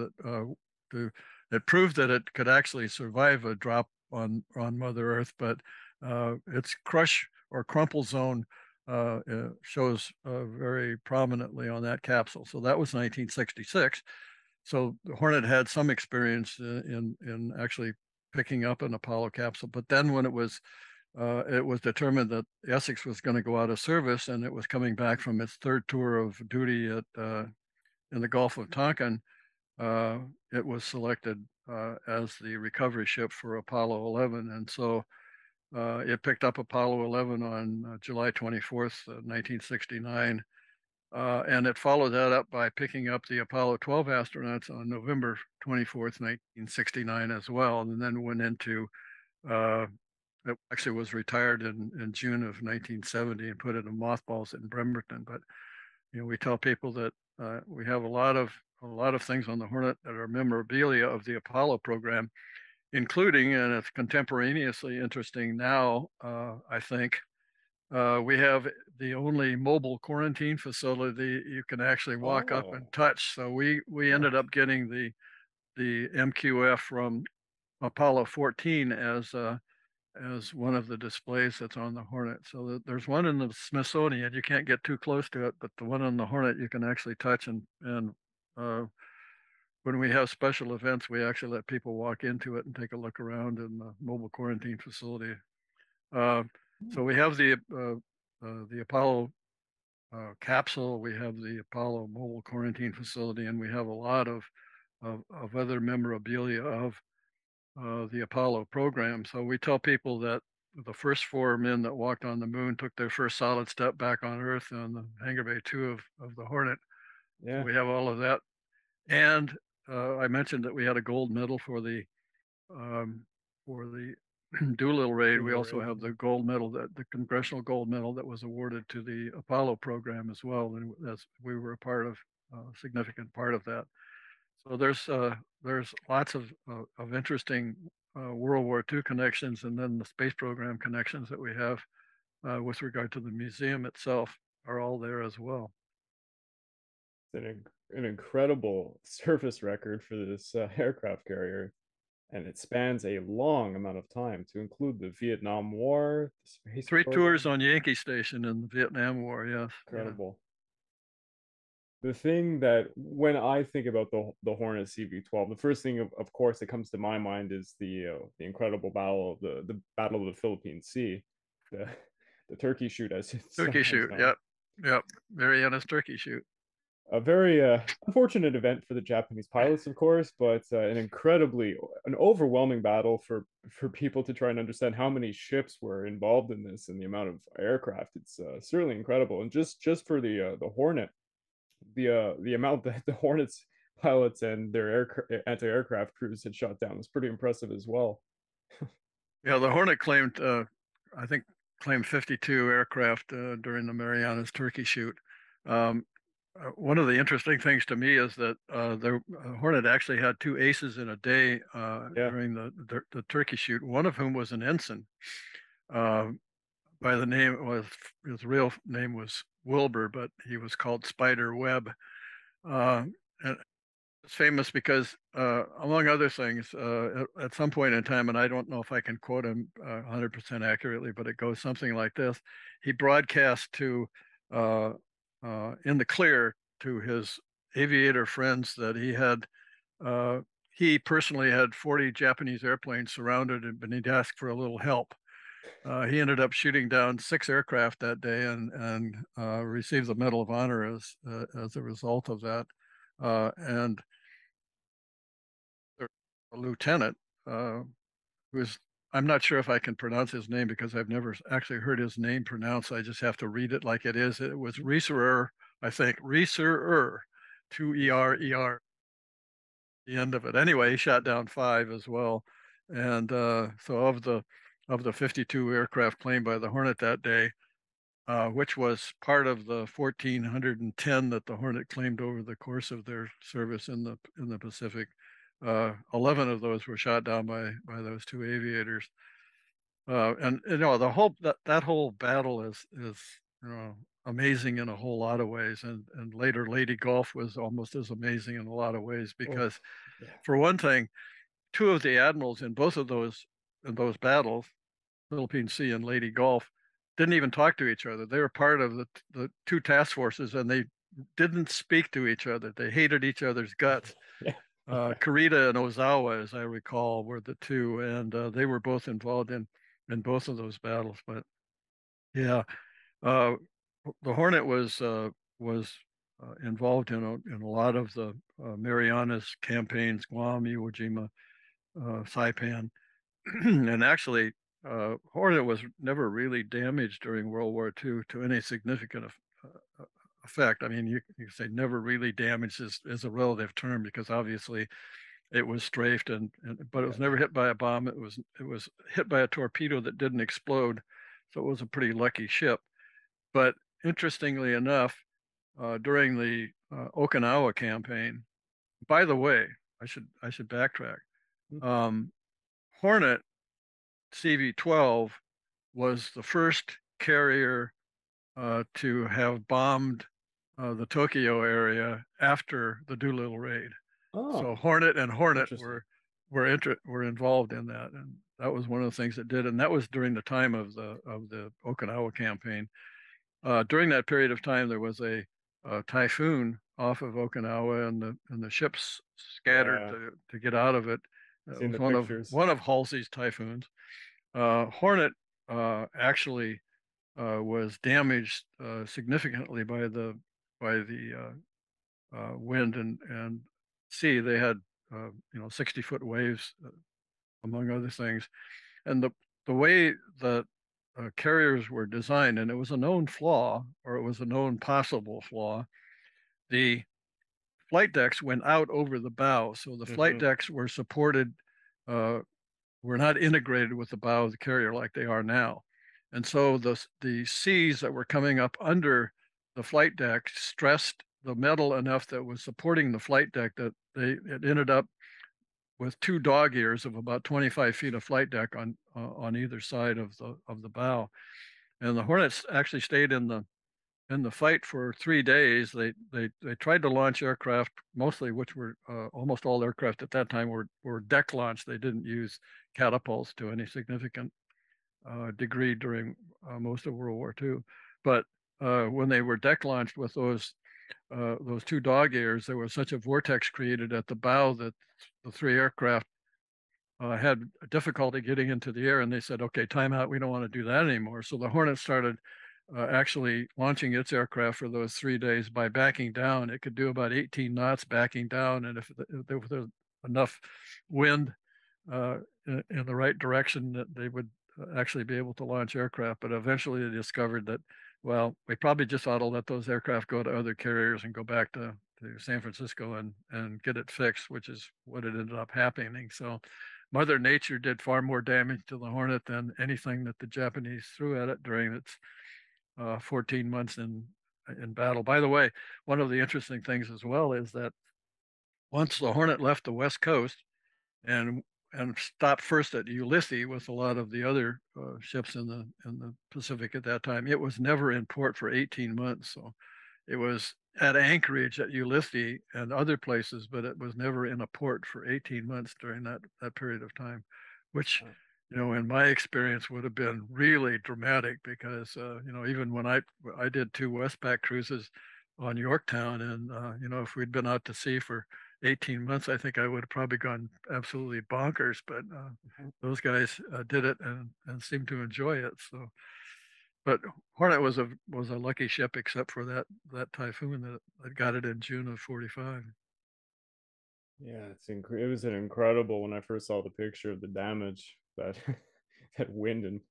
that proved that it could actually survive a drop on Mother Earth, but its crush or crumple zone shows very prominently on that capsule. So that was 1966. So the Hornet had some experience in actually picking up an Apollo capsule. But then when it was determined that Essex was going to go out of service, and it was coming back from its third tour of duty in the Gulf of Tonkin, it was selected as the recovery ship for Apollo 11. And so it picked up Apollo 11 on July 24th, 1969. And it followed that up by picking up the Apollo 12 astronauts on November 24th, 1969 as well. And then went into, it actually was retired in June of 1970 and put it in mothballs in Bremerton. But, you know, we tell people that we have a lot of things on the Hornet that are memorabilia of the Apollo program, including, and it's contemporaneously interesting now, I think, we have the only mobile quarantine facility you can actually walk up and touch. So we ended up getting the MQF from Apollo 14 as one of the displays that's on the Hornet. So there's one in the Smithsonian. You can't get too close to it, but the one on the Hornet you can actually touch and when we have special events, we actually let people walk into it and take a look around in the mobile quarantine facility. So we have the Apollo capsule, we have the Apollo mobile quarantine facility, and we have a lot of other memorabilia of the Apollo program. So we tell people that the first four men that walked on the moon took their first solid step back on Earth on the Hangar Bay 2 of the Hornet. Yeah. So we have all of that, and I mentioned that we had a gold medal for the Doolittle Raid. We also have the gold medal, that the Congressional Gold Medal that was awarded to the Apollo program as well, and that's, we were a part of a significant part of that. So there's lots of interesting World War II connections and then the space program connections that we have with regard to the museum itself are all there as well. An incredible service record for this aircraft carrier, and it spans a long amount of time to include the Vietnam War, the space program. Three tours on Yankee Station in the Vietnam War, yes. Incredible. Yeah. The thing that, when I think about the Hornet CV-12, the first thing, of course, that comes to my mind is the incredible battle of the Battle of the Philippine Sea, the Turkey Shoot, as it's Turkey Shoot, known. Yep, yep, Marianas Turkey Shoot. A very unfortunate event for the Japanese pilots, of course, but an overwhelming battle for people to try and understand how many ships were involved in this and the amount of aircraft. It's certainly incredible. And just for the Hornet, the amount that the Hornet's pilots and their anti-aircraft crews had shot down was pretty impressive as well. Yeah, the Hornet claimed, claimed 52 aircraft during the Marianas Turkey Shoot. One of the interesting things to me is that the Hornet actually had two aces in a day during the Turkey Shoot, one of whom was an ensign by the name, his real name was Wilbur, but he was called Spider Webb. And it's famous because, among other things, at some point in time, and I don't know if I can quote him 100% accurately, but it goes something like this. He broadcast to in the clear to his aviator friends that he had, he personally had 40 Japanese airplanes surrounded, and he'd asked for a little help. He ended up shooting down 6 aircraft that day and received the Medal of Honor as a result of that. And a lieutenant who's, I'm not sure if I can pronounce his name because I've never actually heard his name pronounced. I just have to read it like it is. It was Reeserer, I think. Reeserer, 2-E-R-E-R, the end of it. Anyway, he shot down 5 as well. And so of the 52 aircraft claimed by the Hornet that day, which was part of the 1,410 that the Hornet claimed over the course of their service in the Pacific, 11 of those were shot down by those two aviators, and you know the whole that whole battle is you know amazing in a whole lot of ways, and later Lady Gulf was almost as amazing in a lot of ways because, for one thing, two of the admirals in both of those battles, Philippine Sea and Lady Gulf, didn't even talk to each other. They were part of the two task forces, and they didn't speak to each other. They hated each other's guts. Yeah. Kurita and Ozawa, as I recall, were the two, and they were both involved in both of those battles. But yeah, the Hornet was involved in a lot of the Marianas campaigns, Guam, Iwo Jima, Saipan, and actually, Hornet was never really damaged during World War II to any significant effect. I mean, you say never really damaged is a relative term because obviously it was strafed, but it was never hit by a bomb. It was hit by a torpedo that didn't explode, so it was a pretty lucky ship. But interestingly enough, during the Okinawa campaign, by the way, I should backtrack. Hornet CV-12 was the first carrier to have bombed the Tokyo area after the Doolittle Raid. Oh, so Hornet and Hornet were involved in that, and that was one of the things it did. And that was during the time of the Okinawa campaign. During that period of time, there was a typhoon off of Okinawa, and the ships scattered to get out of it. It was one of Halsey's typhoons. Hornet actually was damaged significantly by the wind and sea. They had 60-foot waves, among other things, and the way that carriers were designed, and it was a known flaw, or it was a known possible flaw. The flight decks went out over the bow, so the flight decks were supported, were not integrated with the bow of the carrier like they are now. And so the seas that were coming up under the flight deck stressed the metal enough that was supporting the flight deck that it ended up with two dog ears of about 25 feet of flight deck on either side of the bow. And the Hornets actually stayed in the fight for 3 days. They tried to launch aircraft, mostly, which were almost all aircraft at that time were deck launched. They didn't use catapults to any significant degree during most of World War II. But when they were deck launched with those two dog ears, there was such a vortex created at the bow that the three aircraft had difficulty getting into the air, and they said, okay, time out, we don't want to do that anymore. So the Hornet started actually launching its aircraft for those 3 days by backing down. It could do about 18 knots backing down, and if there was enough wind in the right direction, that they would actually be able to launch aircraft. But eventually they discovered that, well, we probably just ought to let those aircraft go to other carriers and go back to San Francisco and get it fixed, which is what it ended up happening. So Mother Nature did far more damage to the Hornet than anything that the Japanese threw at it during its 14 months in battle. By the way, one of the interesting things as well is that once the Hornet left the West Coast and stopped first at Ulysses with a lot of the other ships in the Pacific at that time, it was never in port for 18 months. So it was at anchorage at Ulysses and other places, but it was never in a port for 18 months during that period of time, which, you know, in my experience would have been really dramatic because, you know, even when I did two Westpac cruises on Yorktown, and, you know, if we'd been out to sea for 18 months, I think I would have probably gone absolutely bonkers, but those guys did it and seemed to enjoy it. So, but Hornet was a lucky ship, except for that typhoon that got it in June of '45. Yeah, it was an incredible. When I first saw the picture of the damage that that wind and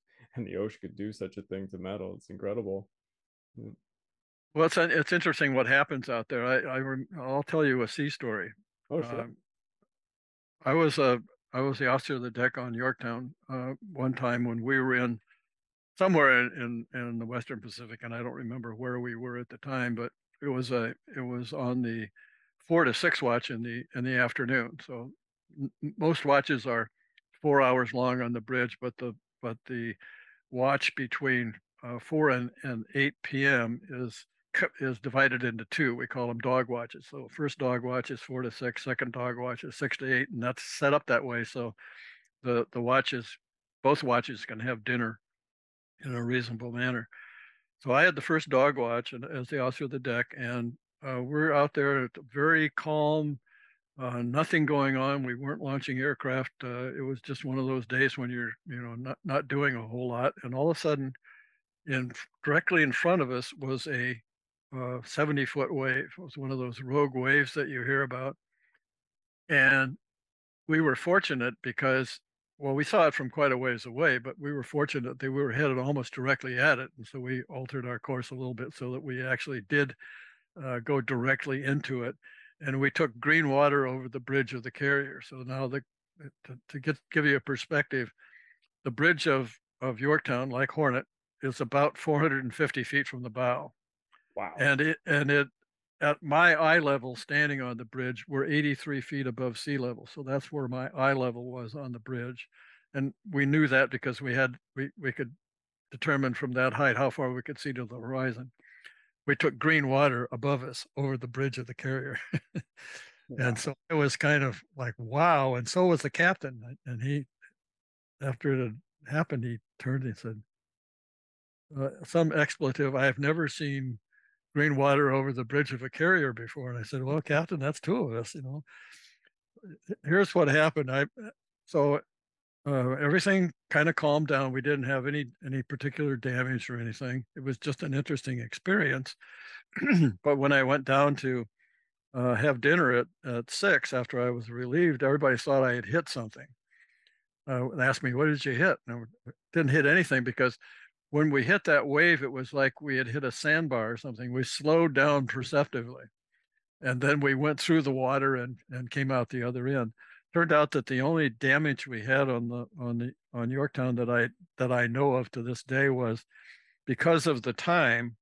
the ocean could do such a thing to metal, it's incredible. Yeah. Well, it's interesting what happens out there. I'll tell you a sea story. Oh, sure. I was the officer of the deck on Yorktown one time when we were in somewhere in the Western Pacific, and I don't remember where we were at the time, but it was on the 4 to 6 watch in the afternoon. So most watches are 4 hours long on the bridge, but the watch between 4 and 8 p.m. is divided into two. We call them dog watches. So first dog watch is 4 to 6, second dog watch is 6 to 8, and that's set up that way. So the watches, both watches can have dinner in a reasonable manner. So I had the first dog watch and as the officer of the deck, and we're out there very calm, nothing going on. We weren't launching aircraft. It was just one of those days when you're, you know, not doing a whole lot. And all of a sudden, directly in front of us was a 70-foot wave. It was one of those rogue waves that you hear about. And we were fortunate because, well, we saw it from quite a ways away, but we were fortunate that we were headed almost directly at it. And so we altered our course a little bit so that we actually did go directly into it. And we took green water over the bridge of the carrier. So now to give you a perspective, the bridge of Yorktown, like Hornet, is about 450 feet from the bow. Wow. And it at my eye level, standing on the bridge, were 83 feet above sea level. So that's where my eye level was on the bridge. And we knew that because we could determine from that height how far we could see to the horizon. We took green water above us over the bridge of the carrier. Wow. And so it was kind of like, wow. And so was the captain. And he, after it had happened, he turned and said, some expletive, I have never seen green water over the bridge of a carrier before. And I said, well, Captain, that's two of us, you know. Here's what happened. So everything kind of calmed down. We didn't have any particular damage or anything. It was just an interesting experience. But when I went down to have dinner at 6 after I was relieved, everybody thought I had hit something. They asked me, what did you hit? And I didn't hit anything because when we hit that wave, it was like we had hit a sandbar or something. We slowed down perceptibly. And then we went through the water and came out the other end. Turned out that the only damage we had on Yorktown that I know of to this day was because of the time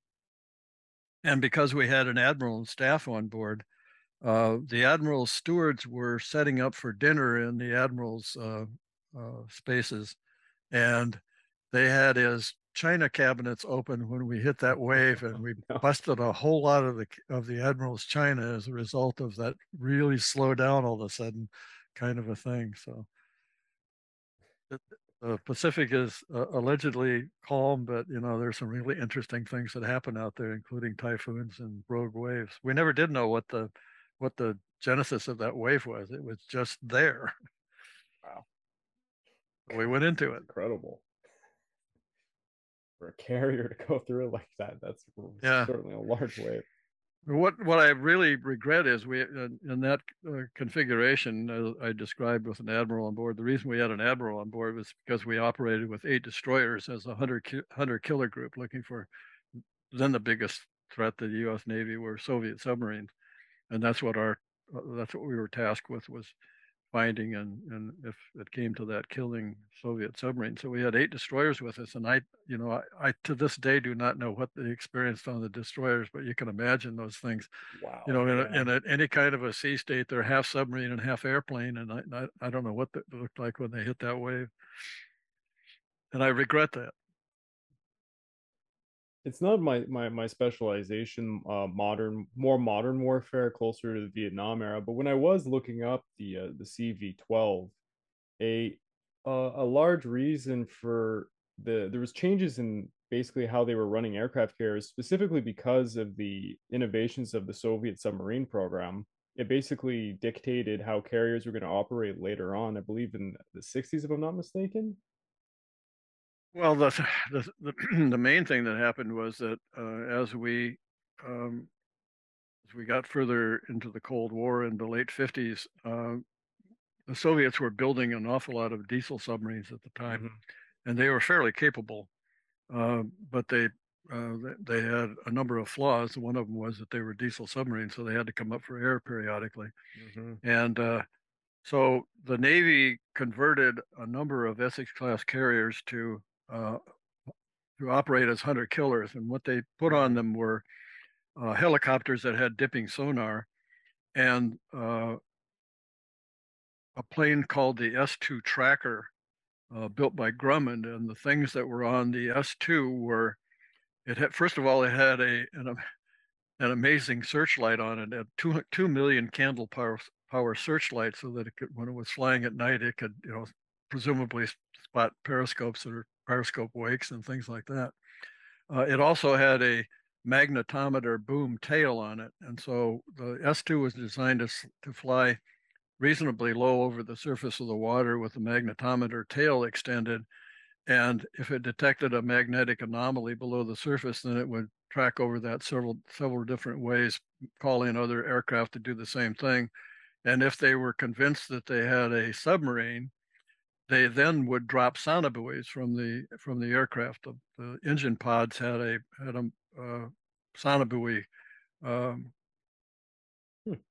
and because we had an admiral and staff on board, The admiral's stewards were setting up for dinner in the admiral's spaces, and they had his china cabinets open when we hit that wave, and we busted a whole lot of the admiral's china as a result of that really slow down all of a sudden kind of a thing. So the Pacific is allegedly calm, but you know, there's some really interesting things that happen out there, including typhoons and rogue waves. We never did know what the genesis of that wave was. It was just there. Wow. We went into it. Incredible. For a carrier to go through like that, that's certainly a large wave. What I really regret is we, in that configuration I described with an admiral on board, the reason we had an admiral on board was because we operated with 8 destroyers as a hunter-killer group looking for then the biggest threat to the U.S. Navy were Soviet submarines. And that's what we were tasked with, was finding and if it came to that, killing Soviet submarines. So we had 8 destroyers with us, and I to this day do not know what they experienced on the destroyers, but you can imagine those things. Wow. You know, in any kind of a sea state, they're half submarine and half airplane, and I don't know what it looked like when they hit that wave, and I regret that. It's not my specialization, more modern warfare, closer to the Vietnam era. But when I was looking up the CV-12, a large reason for there was changes in basically how they were running aircraft carriers, specifically because of the innovations of the Soviet submarine program. It basically dictated how carriers were going to operate later on. I believe in the 60s, if I'm not mistaken. Well, the main thing that happened was that as we got further into the Cold War in the late 50s, the Soviets were building an awful lot of diesel submarines at the time, mm-hmm. and they were fairly capable, but they had a number of flaws. One of them was that they were diesel submarines, so they had to come up for air periodically, mm-hmm. and so the Navy converted a number of Essex-class carriers to operate as hunter-killers, and what they put on them were helicopters that had dipping sonar and a plane called the S2 Tracker, built by Grumman. And the things that were on the S2 were, first of all, it had an amazing searchlight on it, at 2 million candle power searchlight, so that it could, when it was flying at night, it could, you know, presumably spot periscopes or periscope wakes and things like that. It also had a magnetometer boom tail on it, and so the S2 was designed to fly reasonably low over the surface of the water with the magnetometer tail extended, and if it detected a magnetic anomaly below the surface, then it would track over that several different ways, call in other aircraft to do the same thing. And if they were convinced that they had a submarine, they then would drop sonobuoys from the aircraft. The engine pods had a sonobuoy, I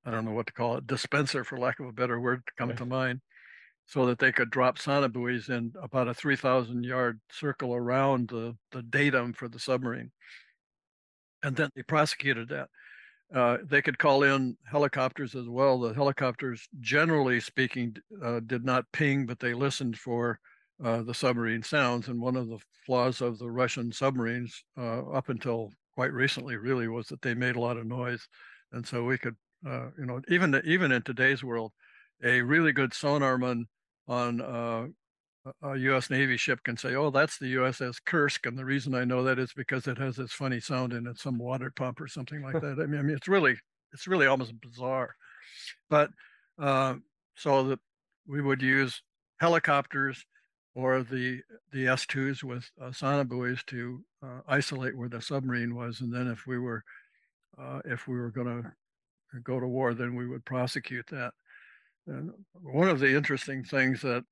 don't know what to call it, dispenser, for lack of a better word to come to mind, so that they could drop sonobuoys in about a 3,000-yard circle around the datum for the submarine. And then they prosecuted that. They could call in helicopters as well. The helicopters, generally speaking, did not ping, but they listened for the submarine sounds. And one of the flaws of the Russian submarines up until quite recently really was that they made a lot of noise. And so we could, even in today's world, a really good sonarman on a U.S. Navy ship can say, oh, that's the USS Kursk. And the reason I know that is because it has this funny sound in it, some water pump or something like that. I mean, it's really almost bizarre. But so that we would use helicopters or the S2s with sonobuoys to isolate where the submarine was. And then if we were going to go to war, then we would prosecute that. And one of the interesting things that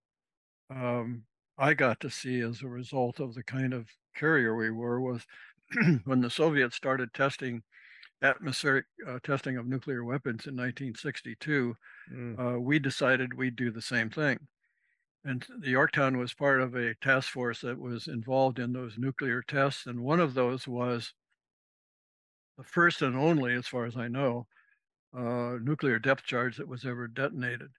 I got to see as a result of the kind of carrier we were was when the Soviets started testing atmospheric testing of nuclear weapons in 1962, we decided we'd do the same thing. And the Yorktown was part of a task force that was involved in those nuclear tests. And one of those was the first and only, as far as I know, nuclear depth charge that was ever detonated.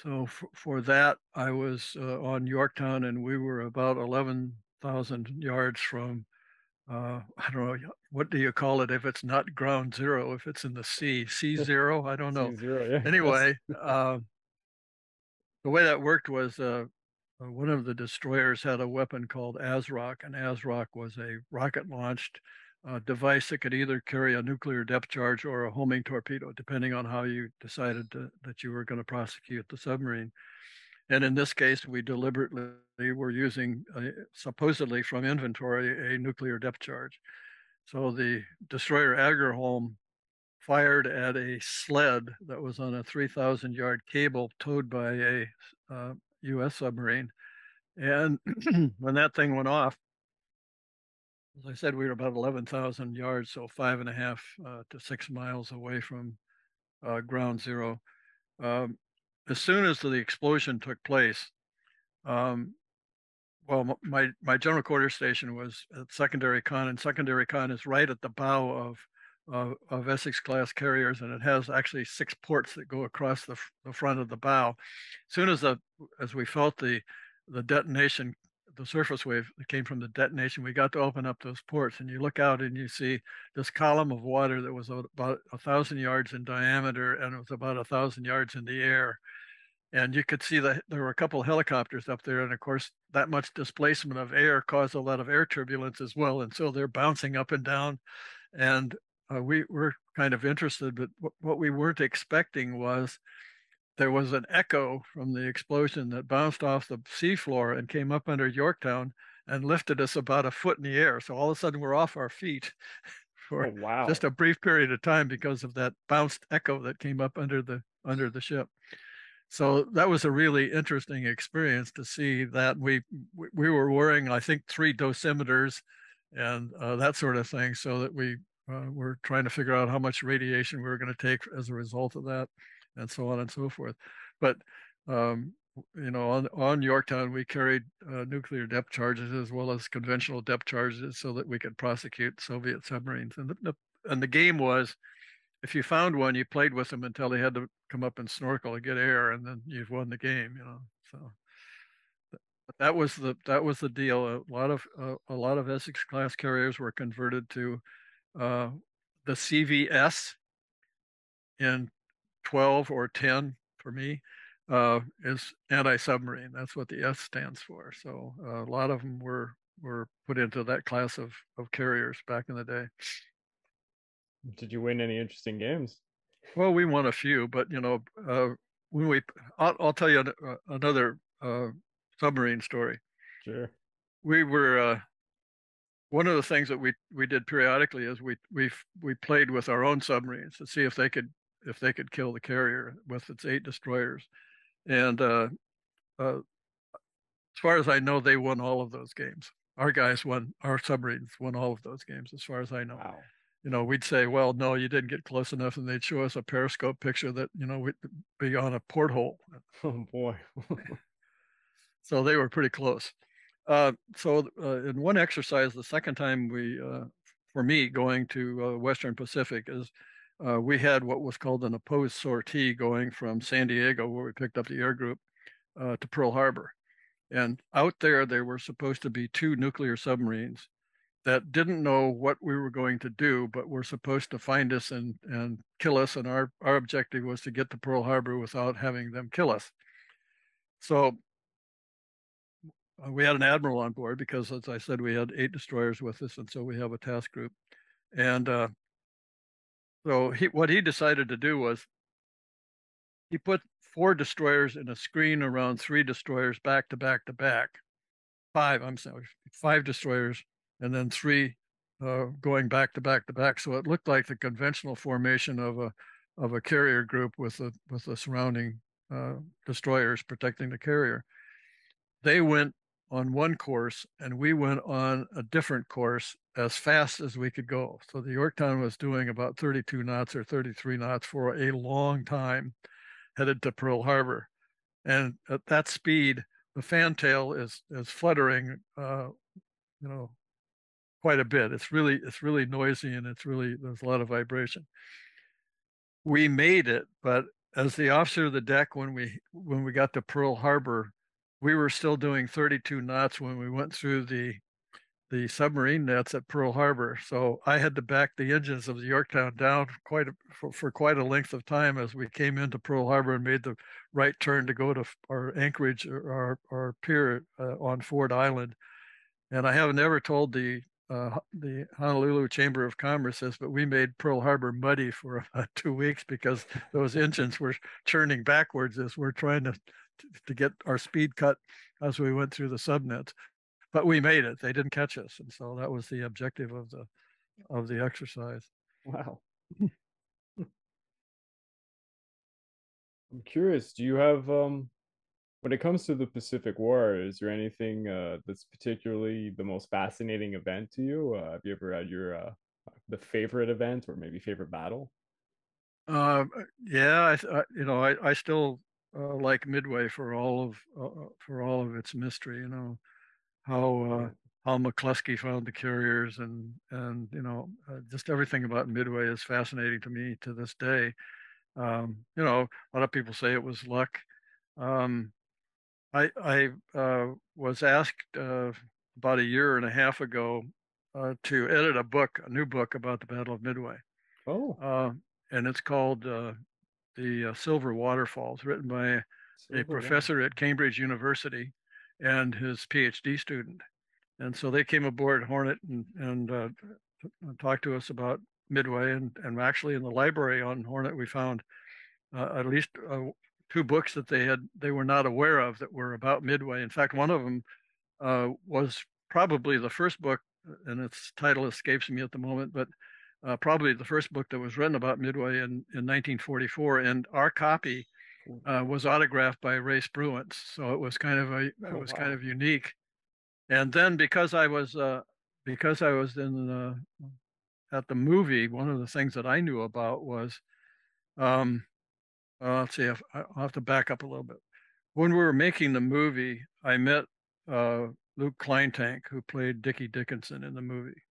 So for that, I was on Yorktown, and we were about 11,000 yards from, I don't know, what do you call it if it's not ground zero, if it's in the sea, sea zero? I don't know. C0, yeah. Anyway, the way that worked was one of the destroyers had a weapon called ASROC, and ASROC was a rocket-launched device that could either carry a nuclear depth charge or a homing torpedo, depending on how you decided that you were going to prosecute the submarine. And in this case, we deliberately were using, supposedly from inventory, a nuclear depth charge. So the destroyer Agerholm fired at a sled that was on a 3,000-yard cable towed by a U.S. submarine. And when that thing went off, as I said, we were about 11,000 yards, so 5.5 to 6 miles away from ground zero. As soon as the explosion took place, well, my general quarters station was at Secondary Con, and Secondary Con is right at the bow of Essex-class carriers, and it has actually 6 ports that go across the front of the bow. As soon as we felt the detonation, the surface wave that came from the detonation, we got to open up those ports, and you look out and you see this column of water that was about 1,000 yards in diameter, and it was about 1,000 yards in the air. And you could see that there were a couple of helicopters up there, and of course that much displacement of air caused a lot of air turbulence as well, and so they're bouncing up and down. And we were kind of interested, but what we weren't expecting was there was an echo from the explosion that bounced off the seafloor and came up under Yorktown and lifted us about a foot in the air. So all of a sudden we're off our feet for just a brief period of time because of that bounced echo that came up under the ship. So that was a really interesting experience to see that. We were wearing, I think, 3 dosimeters and that sort of thing, so that we were trying to figure out how much radiation we were going to take as a result of that, and so on and so forth. But, you know, on Yorktown, we carried nuclear depth charges as well as conventional depth charges so that we could prosecute Soviet submarines. And the game was, if you found one, you played with them until they had to come up and snorkel and get air, and then you've won the game, you know. So that was the deal. A lot of Essex class carriers were converted to the CVS in 12 or 10 for me is anti-submarine. That's what the S stands for. So a lot of them were put into that class of carriers back in the day. Did you win any interesting games? Well, we won a few, but you know, when I'll tell you another submarine story. Sure. We were one of the things that we did periodically is we played with our own submarines to see if they could kill the carrier with its 8 destroyers. And as far as I know, they won all of those games. Our submarines won all of those games, as far as I know. Wow. You know, we'd say, well, no, you didn't get close enough, and they'd show us a periscope picture that, you know, we'd be on a porthole. Oh, boy. So they were pretty close. In one exercise, the second time for me, going to Western Pacific is, we had what was called an opposed sortie going from San Diego, where we picked up the air group, to Pearl Harbor. And out there were supposed to be 2 nuclear submarines that didn't know what we were going to do, but were supposed to find us and kill us. And our objective was to get to Pearl Harbor without having them kill us. So we had an admiral on board because, as I said, we had 8 destroyers with us. And so we have a task group. And so what he decided to do was he put 4 destroyers in a screen around 3 destroyers back to back to back. 5 destroyers and then 3 going back to back to back. So it looked like the conventional formation of a carrier group with the surrounding destroyers protecting the carrier. They went on one course and we went on a different course as fast as we could go. So the Yorktown was doing about 32 knots or 33 knots for a long time, headed to Pearl Harbor. And at that speed, the fantail is fluttering, you know, quite a bit. It's really noisy, and there's a lot of vibration. we made it, but as the officer of the deck, when we got to Pearl Harbor, we were still doing 32 knots when we went through the submarine nets at Pearl Harbor. So I had to back the engines of the Yorktown down for quite a length of time as we came into Pearl Harbor and made the right turn to go to our anchorage, our pier on Ford Island. And I have never told the Honolulu Chamber of Commerce this, but we made Pearl Harbor muddy for about 2 weeks because those engines were churning backwards as we're trying to get our speed cut as we went through the subnets. But we made it. They didn't catch us, and so that was the objective of the exercise. Wow. I'm curious. Do you have when it comes to the Pacific War, is there anything that's particularly the most fascinating event to you? Have you ever had your the favorite event or maybe favorite battle? Yeah, I still like Midway for all of its mystery. You know. How McCluskey found the carriers and just everything about Midway is fascinating to me to this day. A lot of people say it was luck. I was asked about a year and a half ago to edit a new book about the Battle of Midway. Oh. And it's called The Silver Waterfalls, written by a professor at Cambridge University and his PhD student. And so they came aboard Hornet and talked to us about Midway. And actually in the library on Hornet, we found at least two books that they were not aware of that were about Midway. In fact, one of them was probably the first book, and its title escapes me at the moment, but probably the first book that was written about Midway in 1944. And our copy was autographed by Ray Spruance, so it was kind of unique. And then because I was at the movie, one of the things that I knew about was, let's see, I'll have to back up a little bit. When we were making the movie, I met Luke Kleintank, who played Dickie Dickinson in the movie,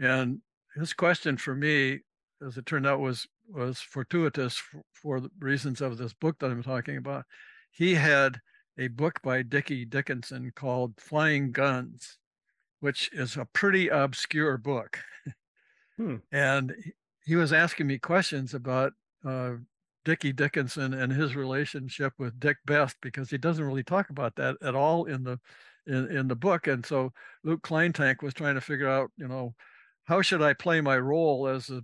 and his question for me, as it turned out, was fortuitous for the reasons of this book that I'm talking about. He had a book by Dickie Dickinson called Flying Guns, which is a pretty obscure book. And he was asking me questions about Dickie Dickinson and his relationship with Dick Best, because he doesn't really talk about that at all in the book. And so Luke Kleintank was trying to figure out, how should I play my role as a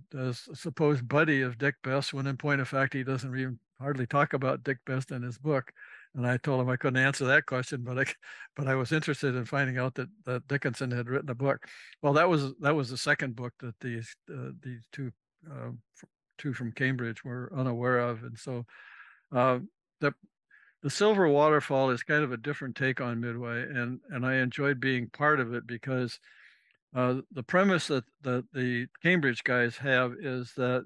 supposed buddy of Dick Best, when in point of fact, he doesn't even hardly talk about Dick Best in his book? And I told him I couldn't answer that question, but I was interested in finding out that Dickinson had written a book. Well, that was the second book that these two from Cambridge were unaware of. And so the Silver Waterfall is kind of a different take on Midway, and I enjoyed being part of it because the premise that the Cambridge guys have is that,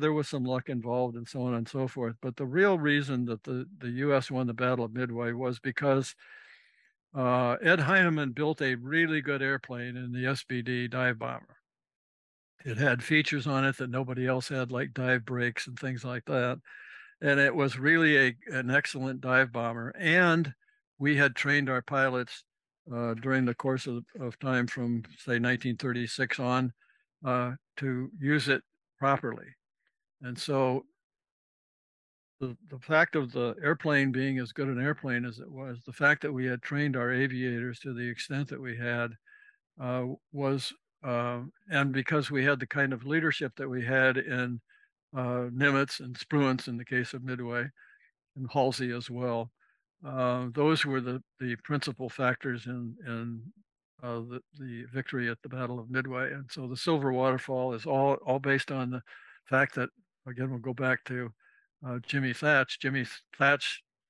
there was some luck involved and so on and so forth. But the real reason that the U.S. won the Battle of Midway was because Ed Heinemann built a really good airplane in the SBD dive bomber. It had features on it that nobody else had, like dive brakes and things like that. And it was really an excellent dive bomber. And we had trained our pilots during the course of time from, say, 1936 on, to use it properly. And so the fact of the airplane being as good an airplane as it was, the fact that we had trained our aviators to the extent that we had and because we had the kind of leadership that we had in Nimitz and Spruance in the case of Midway, and Halsey as well, those were the principal factors in the victory at the Battle of Midway. And so the Silver Waterfall is all based on the fact that, again, we'll go back to Jimmy Thach. Jimmy Thach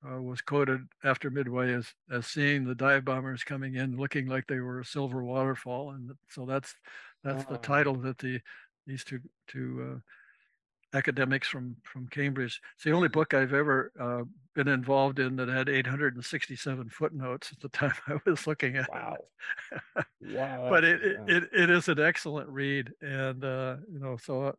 was quoted after Midway as seeing the dive bombers coming in looking like they were a silver waterfall. And so that's the title that these two academics from Cambridge. It's the only book I've ever been involved in that had 867 footnotes at the time I was looking at. Wow. Wow. But it is an excellent read. And, so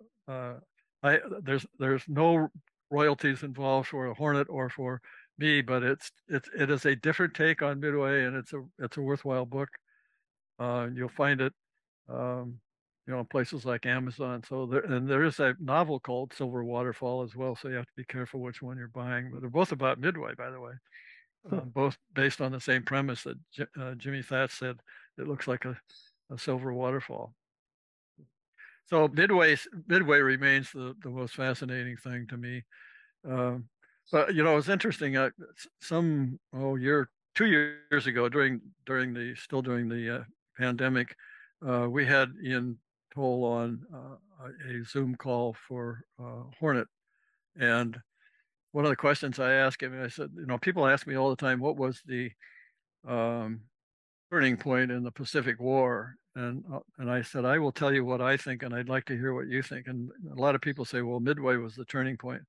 There's no royalties involved for a Hornet or for me, but it is a different take on Midway, and it's a worthwhile book. You'll find it, in places like Amazon. And there is a novel called Silver Waterfall as well. So you have to be careful which one you're buying. But they're both about Midway, by the way. Both based on the same premise that Jimmy Thach said it looks like a silver waterfall. So Midway remains the most fascinating thing to me. But it's interesting. Two years ago, during the pandemic, we had Ian Toll on a Zoom call for Hornet, and one of the questions I asked him, I said, people ask me all the time, what was the turning point in the Pacific War? And I said, I will tell you what I think, and I'd like to hear what you think. And a lot of people say, well, Midway was the turning point.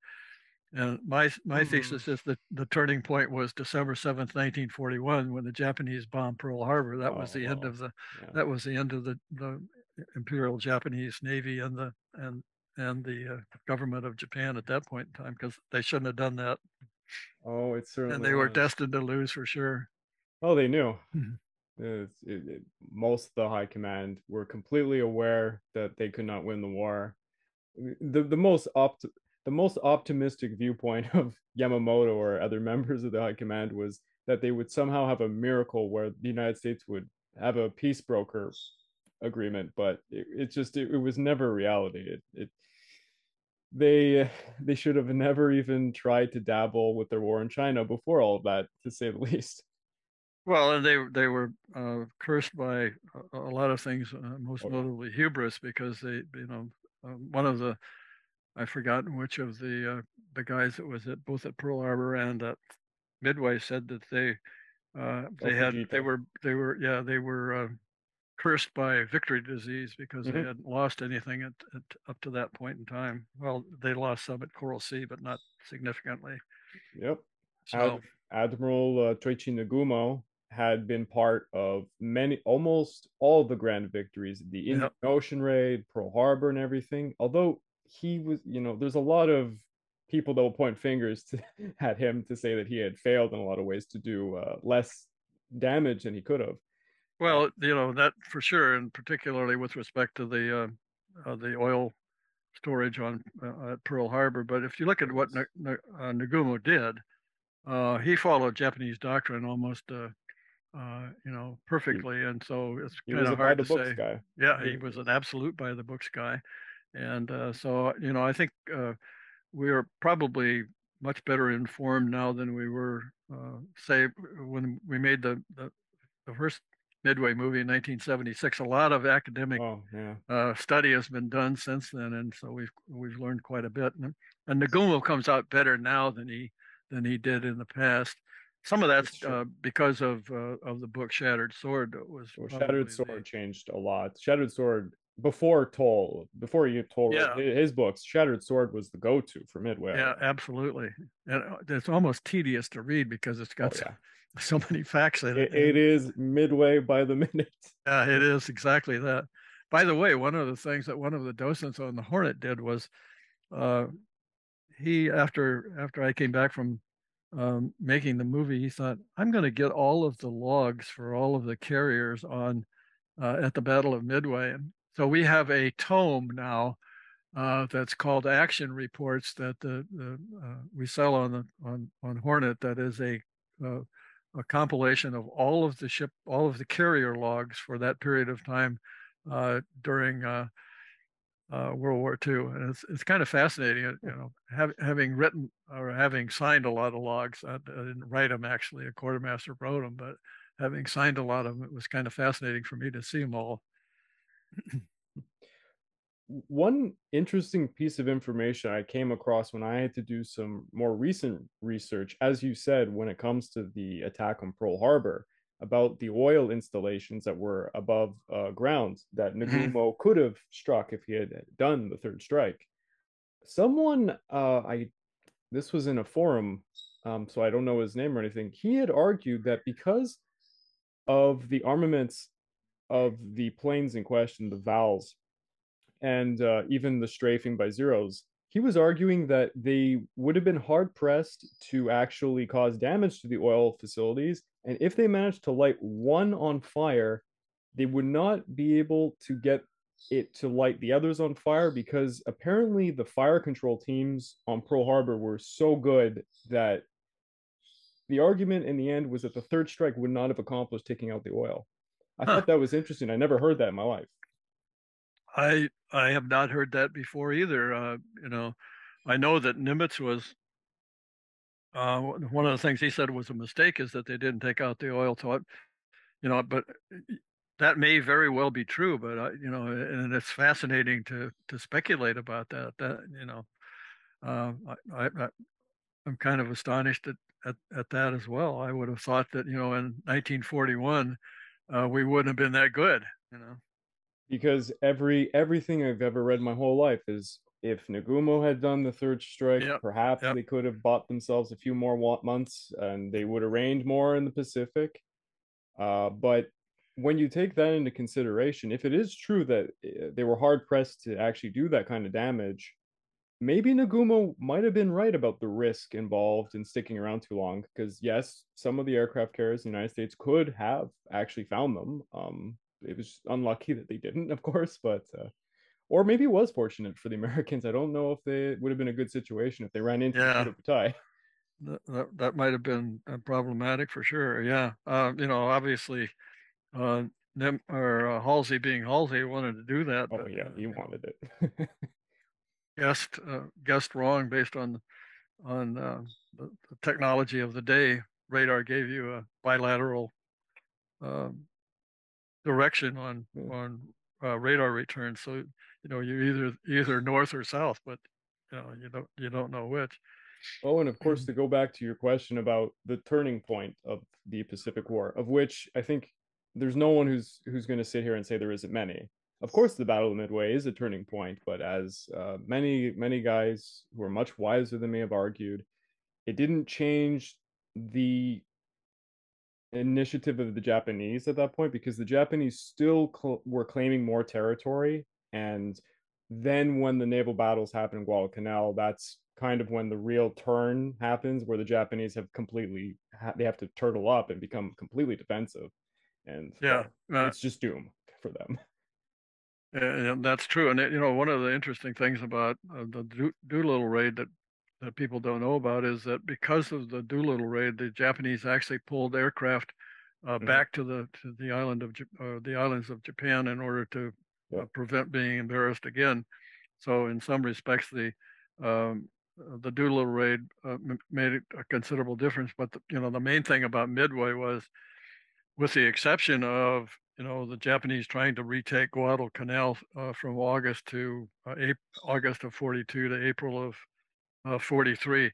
And my thesis is that the turning point was December 7th, 1941, when the Japanese bombed Pearl Harbor. That was the end of the Imperial Japanese Navy and the government of Japan at that point in time, because they shouldn't have done that. Oh, it certainly. And they were destined to lose for sure. Oh, they knew. Most of the high command were completely aware that they could not win the war. The most optimistic viewpoint of Yamamoto or other members of the high command was that they would somehow have a miracle where the United States would have a peace broker agreement, but it was never reality. They should have never even tried to dabble with their war in China before all of that, to say the least. Well, and they were cursed by a lot of things, most notably hubris, because they, one of the, I've forgotten which of the guys that was both at Pearl Harbor and at Midway said that they were cursed by victory disease because they hadn't lost anything up to that point in time. Well, they lost some at Coral Sea, but not significantly. Yep. So Admiral Toichi Nagumo had been part of almost all the grand victories, the Indian Ocean Raid, Pearl Harbor, and everything. Although he was, there's a lot of people that will point fingers at him to say that he had failed in a lot of ways to do less damage than he could have. Well, that for sure, and particularly with respect to the oil storage at Pearl Harbor. But if you look at what Nagumo did, he followed Japanese doctrine almost, perfectly. And so it's kind of hard to say. Guy. Yeah, he was an absolute by the books guy, and so I think we are probably much better informed now than we were, say, when we made the first Midway movie in 1976. A lot of academic study has been done since then, and so we've learned quite a bit. And Nagumo comes out better now than he did in the past. Some of that's because of the book Shattered Sword. Shattered Sword changed a lot. Shattered Sword before his books, Shattered Sword was the go-to for Midway. Yeah, absolutely. And it's almost tedious to read because it's got so many facts in it. It is Midway by the minute. Yeah, it is exactly that. By the way, one of the things that one of the docents on the Hornet did was he, after I came back from making the movie, he thought, I'm going to get all of the logs for all of the carriers on at the Battle of Midway. And so we have a tome now that's called Action Reports that we sell on Hornet. That is a compilation of all of the carrier logs for that period of time during World War II, and it's kind of fascinating. Having written or having signed a lot of logs, I didn't write them actually. A quartermaster wrote them, but having signed a lot of them, it was kind of fascinating for me to see them all. One interesting piece of information I came across when I had to do some more recent research, as you said, when it comes to the attack on Pearl Harbor, about the oil installations that were above ground that Nagumo could have struck if he had done the third strike. Someone, this was in a forum, so I don't know his name or anything, he had argued that because of the armaments of the planes in question, the Vals, and even the strafing by Zeros, he was arguing that they would have been hard-pressed to actually cause damage to the oil facilities, and if they managed to light one on fire, they would not be able to get it to light the others on fire, because apparently the fire control teams on Pearl Harbor were so good that the argument in the end was that the third strike would not have accomplished taking out the oil. I thought that was interesting. I never heard that in my life. I have not heard that before either. You know, I know that Nimitz was, one of the things he said was a mistake is that they didn't take out the oil. So, you know, but that may very well be true, but you know, and it's fascinating to speculate about that, you know, I'm kind of astonished at that as well. I would have thought that, you know, in 1941, we wouldn't have been that good, you know. Because everything I've ever read my whole life is, if Nagumo had done the third strike, perhaps they could have bought themselves a few more months and they would have rained more in the Pacific. But when you take that into consideration, if it is true that they were hard pressed to actually do that kind of damage, maybe Nagumo might have been right about the risk involved in sticking around too long. Because yes, some of the aircraft carriers in the United States could have actually found them. It was unlucky that they didn't, of course, but or maybe it was fortunate for the Americans. I don't know if it would have been a good situation if they ran into a tie. That might have been problematic for sure. Yeah, you know, obviously, Halsey being Halsey wanted to do that. Oh, but, yeah, he wanted it. Guessed wrong based on the technology of the day. Radar gave you a bilateral direction on radar return, so you know you're either north or south, but you know you don't know which. Oh, and of course, to go back to your question about the turning point of the Pacific War, of which I think there's no one who's going to sit here and say there isn't many. Of course, the Battle of Midway is a turning point, but as many guys who are much wiser than me have argued, it didn't change the initiative of the Japanese at that point, because the Japanese still were claiming more territory. And then when the naval battles happen in Guadalcanal, that's kind of when the real turn happens, where the Japanese have completely they have to turtle up and become completely defensive, and it's just doom for them. And that's true. And you know, one of the interesting things about the Doolittle Raid that people don't know about is that because of the Doolittle Raid, the Japanese actually pulled aircraft back to the island of the islands of Japan in order to prevent being embarrassed again. So in some respects, the Doolittle Raid made a considerable difference. But the main thing about Midway was, with the exception of the Japanese trying to retake Guadalcanal from August to August of 42 to April of 43.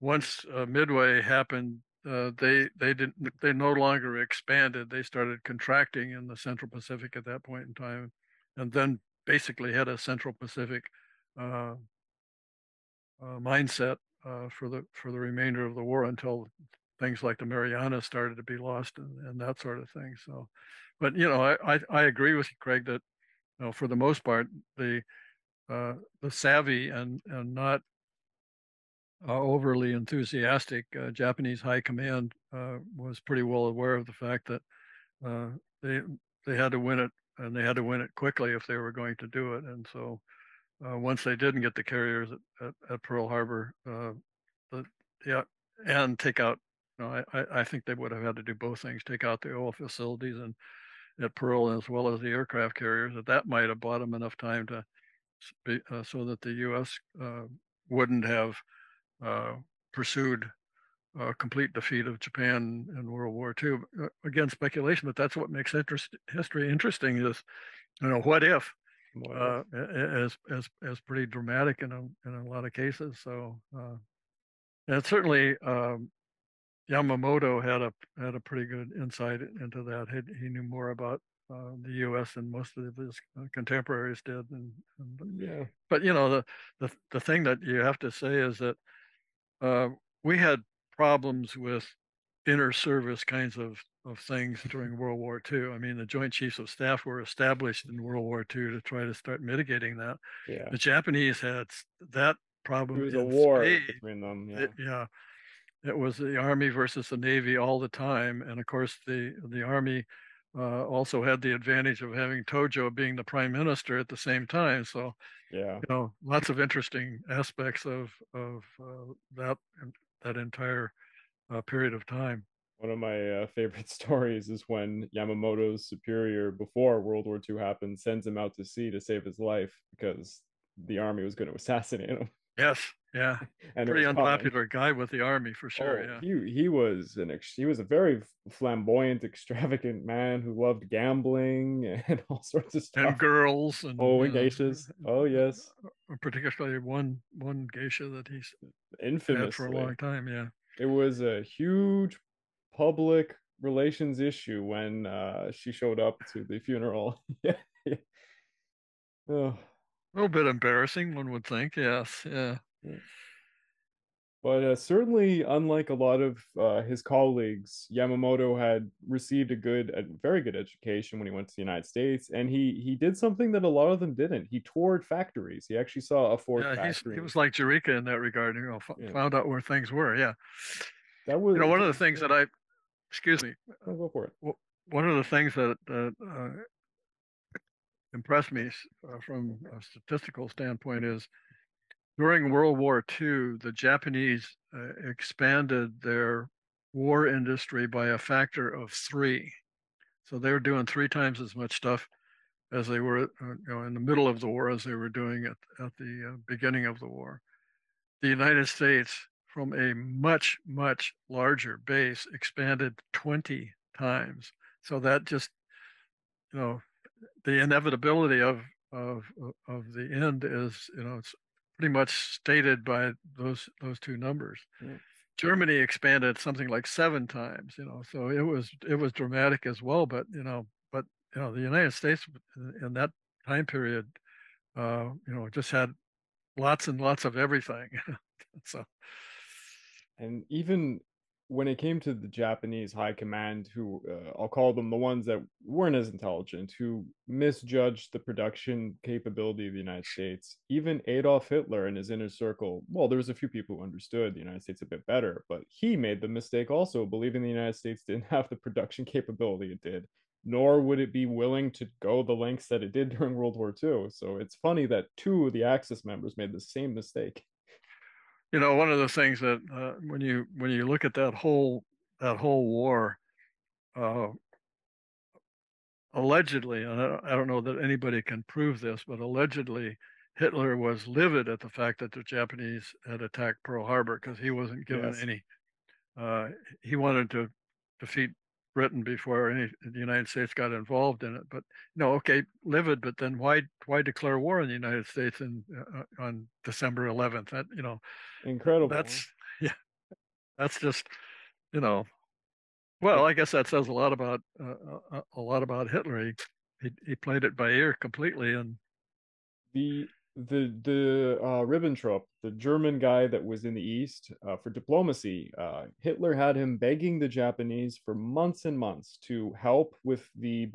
Once Midway happened, they no longer expanded. They started contracting in the Central Pacific at that point in time, and then basically had a Central Pacific mindset for the remainder of the war, until things like the Marianas started to be lost and that sort of thing. So, but I agree with you, Craig, that for the most part the savvy and not overly enthusiastic Japanese high command was pretty well aware of the fact that they had to win it, and they had to win it quickly if they were going to do it. And so once they didn't get the carriers at Pearl Harbor and take out, I think they would have had to do both things, take out the oil facilities and at Pearl as well as the aircraft carriers, that might have bought them enough time to be, so that the U.S. wouldn't have pursued a complete defeat of Japan in World War II. Again, speculation, but that's what makes history interesting. Is what if? Wow. As pretty dramatic in a lot of cases. So, and certainly Yamamoto had a pretty good insight into that. He knew more about the U.S. than most of his contemporaries did. But the thing that you have to say is that. We had problems with inter-service kinds of things during World War II. I mean, the Joint Chiefs of Staff were established in World War II to try to start mitigating that. Yeah. The Japanese had that problem. It was a war between them. Yeah. It was the Army versus the Navy all the time. And of course, the Army also had the advantage of having Tojo being the prime minister at the same time. So, yeah, you know, lots of interesting aspects of that entire period of time. One of my favorite stories is when Yamamoto's superior, before World War II happened, sends him out to sea to save his life because the Army was going to assassinate him. Yes, yeah, and pretty unpopular guy with the Army for sure. Oh, yeah, he was a very flamboyant, extravagant man who loved gambling and all sorts of stuff. And girls and geishas. Oh yes, particularly one geisha that he's infamous had for a long time. Yeah, it was a huge public relations issue when she showed up to the funeral. Yeah. Oh. A little bit embarrassing, one would think. Yes, yeah. But certainly, unlike a lot of his colleagues, Yamamoto had received a very good education when he went to the United States, and he did something that a lot of them didn't. He toured factories. He actually saw a Ford factory. He was like Jurika in that regard. You know, found out where things were. Yeah, that was one of the things that I. Excuse me. I'll go for it. One of the things that. Impressed me from a statistical standpoint is during World War II, the Japanese expanded their war industry by a factor of 3. So they were doing 3 times as much stuff as they were in the middle of the war as they were doing at the beginning of the war. The United States, from a much, much larger base, expanded 20 times. So that just, the inevitability of the end is, it's pretty much stated by those 2 numbers. Yeah. Germany expanded something like 7 times, so it was dramatic as well. But the United States in that time period, just had lots and lots of everything. So, and even when it came to the Japanese high command, who I'll call them the ones that weren't as intelligent, who misjudged the production capability of the United States, even Adolf Hitler and his inner circle, well, there was a few people who understood the United States a bit better, but he made the mistake also, believing the United States didn't have the production capability it did, nor would it be willing to go the lengths that it did during World War II. So it's funny that 2 of the Axis members made the same mistake. One of the things that when you look at that whole war, allegedly, and I don't know that anybody can prove this, but allegedly Hitler was livid at the fact that the Japanese had attacked Pearl Harbor because he wasn't given any. He wanted to defeat Britain before the United States got involved in it. But livid. But then why declare war on the United States on December 11th? That incredible. That's just Well, I guess that says a lot about Hitler. He played it by ear completely, and the Ribbentrop, the German guy that was in the East for diplomacy, Hitler had him begging the Japanese for months and months to help with the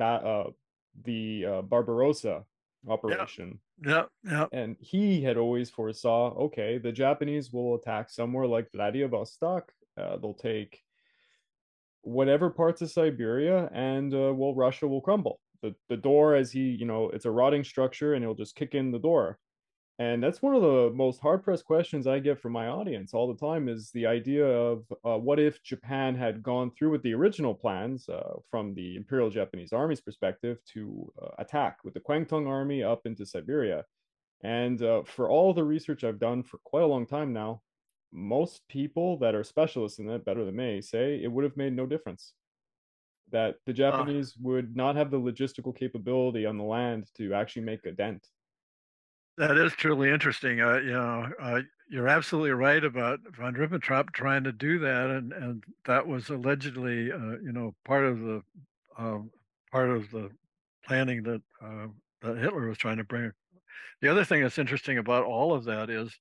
Barbarossa operation. Yeah. And he had always foresaw, okay, the Japanese will attack somewhere like Vladivostok. They'll take whatever parts of Siberia, and Russia will crumble. The door, as he, it's a rotting structure, and he'll just kick in the door. And that's one of the most hard-pressed questions I get from my audience all the time, is the idea of what if Japan had gone through with the original plans from the Imperial Japanese Army's perspective to attack with the Kwangtung Army up into Siberia. And for all the research I've done for quite a long time now, most people that are specialists in that better than me say it would have made no difference. That the Japanese would not have the logistical capability on the land to actually make a dent. That is truly interesting. You're absolutely right about von Ribbentrop trying to do that, and that was allegedly, part of the planning that Hitler was trying to bring. The other thing that's interesting about all of that is,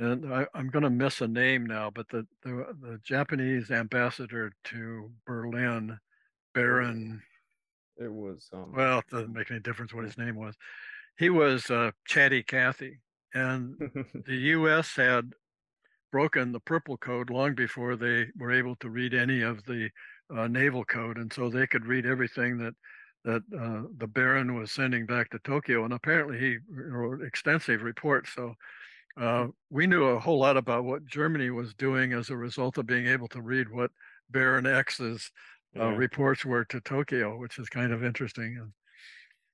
and I'm going to miss a name now, but the Japanese ambassador to Berlin. Baron. It was. Well, it doesn't make any difference what his name was. He was Chatty Cathy, And the U.S. had broken the Purple Code long before they were able to read any of the Naval Code. And so they could read everything that the Baron was sending back to Tokyo. And apparently he wrote extensive reports. So we knew a whole lot about what Germany was doing as a result of being able to read what Baron X's reports were to Tokyo, which is kind of interesting. And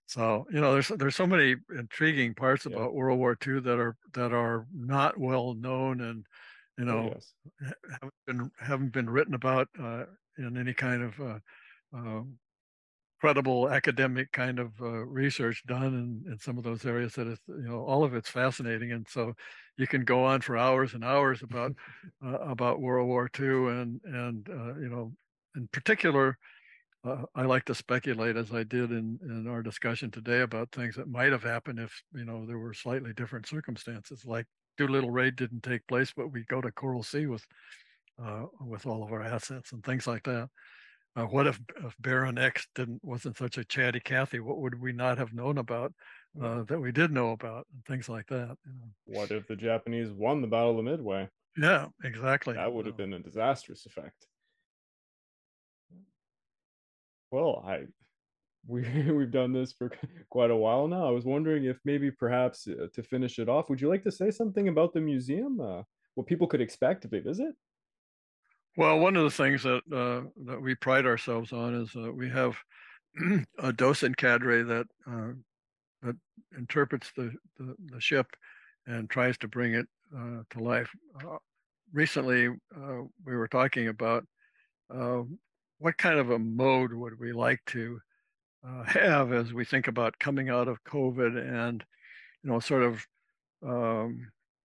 so, you know, there's so many intriguing parts about World War II that are not well known and, you know, haven't been written about in any kind of credible academic kind of research done in some of those areas. That is, you know, all of it's fascinating, and so you can go on for hours and hours about World War II and you know, in particular. I like to speculate, as I did in our discussion today, about things that might have happened if, you know, there were slightly different circumstances. Like Doolittle Raid didn't take place, but we go to Coral Sea with all of our assets and things like that. What if Baron X wasn't such a chatty Cathy? What would we not have known about that we did know about, and things like that? You know. What if the Japanese won the Battle of Midway? Yeah, exactly. That would have been a disastrous effect. Well, we've done this for quite a while now. I was wondering if maybe perhaps to finish it off, would you like to say something about the museum, what people could expect if they visit? Well, one of the things that we pride ourselves on is we have a docent cadre that interprets the ship and tries to bring it to life. Recently, we were talking about what kind of a mode would we like to have as we think about coming out of COVID and, you know, sort of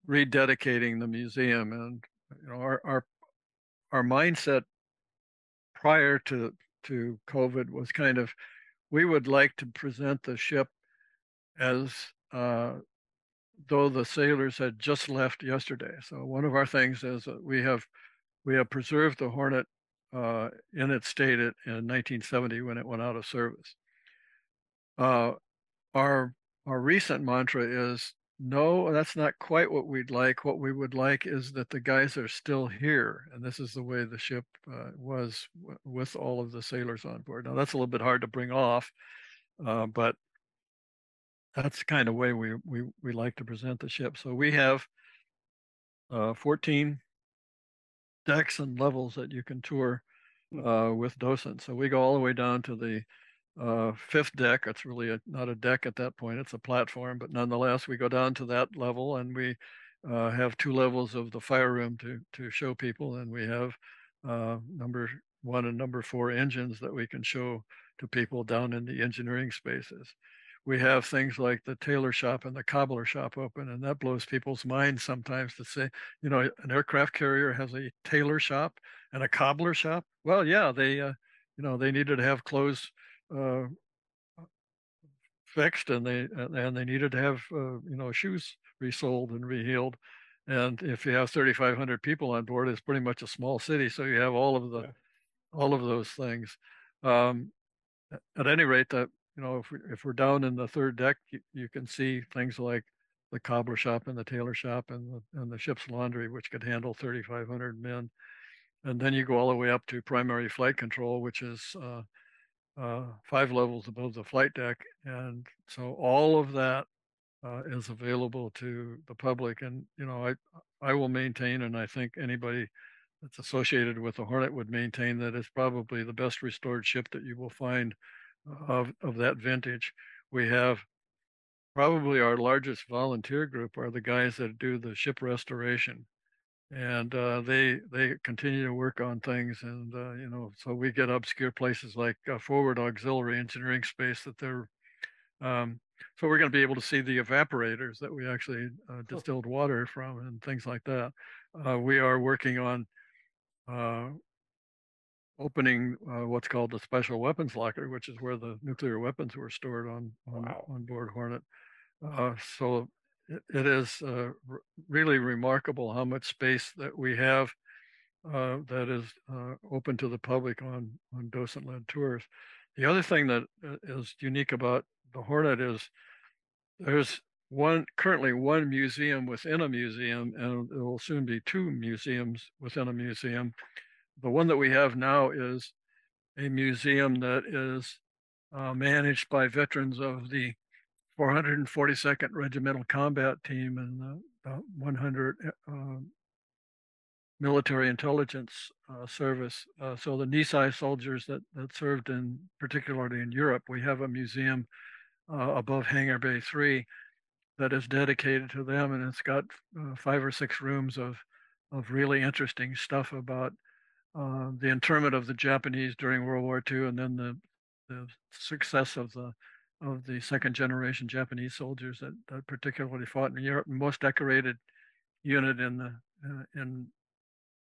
rededicating the museum. And, you know, our mindset prior to COVID was kind of, we would like to present the ship as though the sailors had just left yesterday. So one of our things is that we have preserved the Hornet in its state in 1970 when it went out of service. Our recent mantra is, no, that's not quite what we'd like. What we would like is that the guys are still here. And this is the way the ship was with all of the sailors on board. Now, that's a little bit hard to bring off, but that's the kind of way we like to present the ship. So we have 14 decks and levels that you can tour with docents. So we go all the way down to the fifth deck. It's really not a deck at that point. It's a platform, but nonetheless, we go down to that level, and we have two levels of the fire room to show people. And we have number one and number four engines that we can show to people down in the engineering spaces. We have things like the tailor shop and the cobbler shop open, and that blows people's minds sometimes to say, you know, an aircraft carrier has a tailor shop and a cobbler shop. Well, yeah, they, you know, they needed to have clothes fixed, and they needed to have, you know, shoes resoled and rehealed. And if you have 3,500 people on board, it's pretty much a small city. So you have all of those things. At any rate, that. You know, if we're down in the third deck, you can see things like the cobbler shop and the tailor shop and the ship's laundry, which could handle 3,500 men. And then you go all the way up to primary flight control, which is 5 levels above the flight deck. And so all of that is available to the public. And, you know, I will maintain, and I think anybody that's associated with the Hornet would maintain, that it's probably the best restored ship that you will find of that vintage. We have probably our largest volunteer group are the guys that do the ship restoration, and they continue to work on things. And you know, so we get obscure places like forward auxiliary engineering space that they're so we're going to be able to see the evaporators that we actually distilled water from and things like that. We are working on opening what's called the special weapons locker, which is where the nuclear weapons were stored on board Hornet. So it is really remarkable how much space that we have that is open to the public on docent-led tours. The other thing that is unique about the Hornet is there's currently one museum within a museum, and there will soon be two museums within a museum. The one that we have now is a museum that is managed by veterans of the 442nd Regimental Combat Team and the 100 Military Intelligence Service. So the Nisei soldiers that served in, particularly in Europe, we have a museum above Hangar Bay 3 that is dedicated to them, and it's got 5 or 6 rooms of really interesting stuff about the internment of the Japanese during World War II, and then the success of the second generation Japanese soldiers that particularly fought in Europe. Most decorated unit in in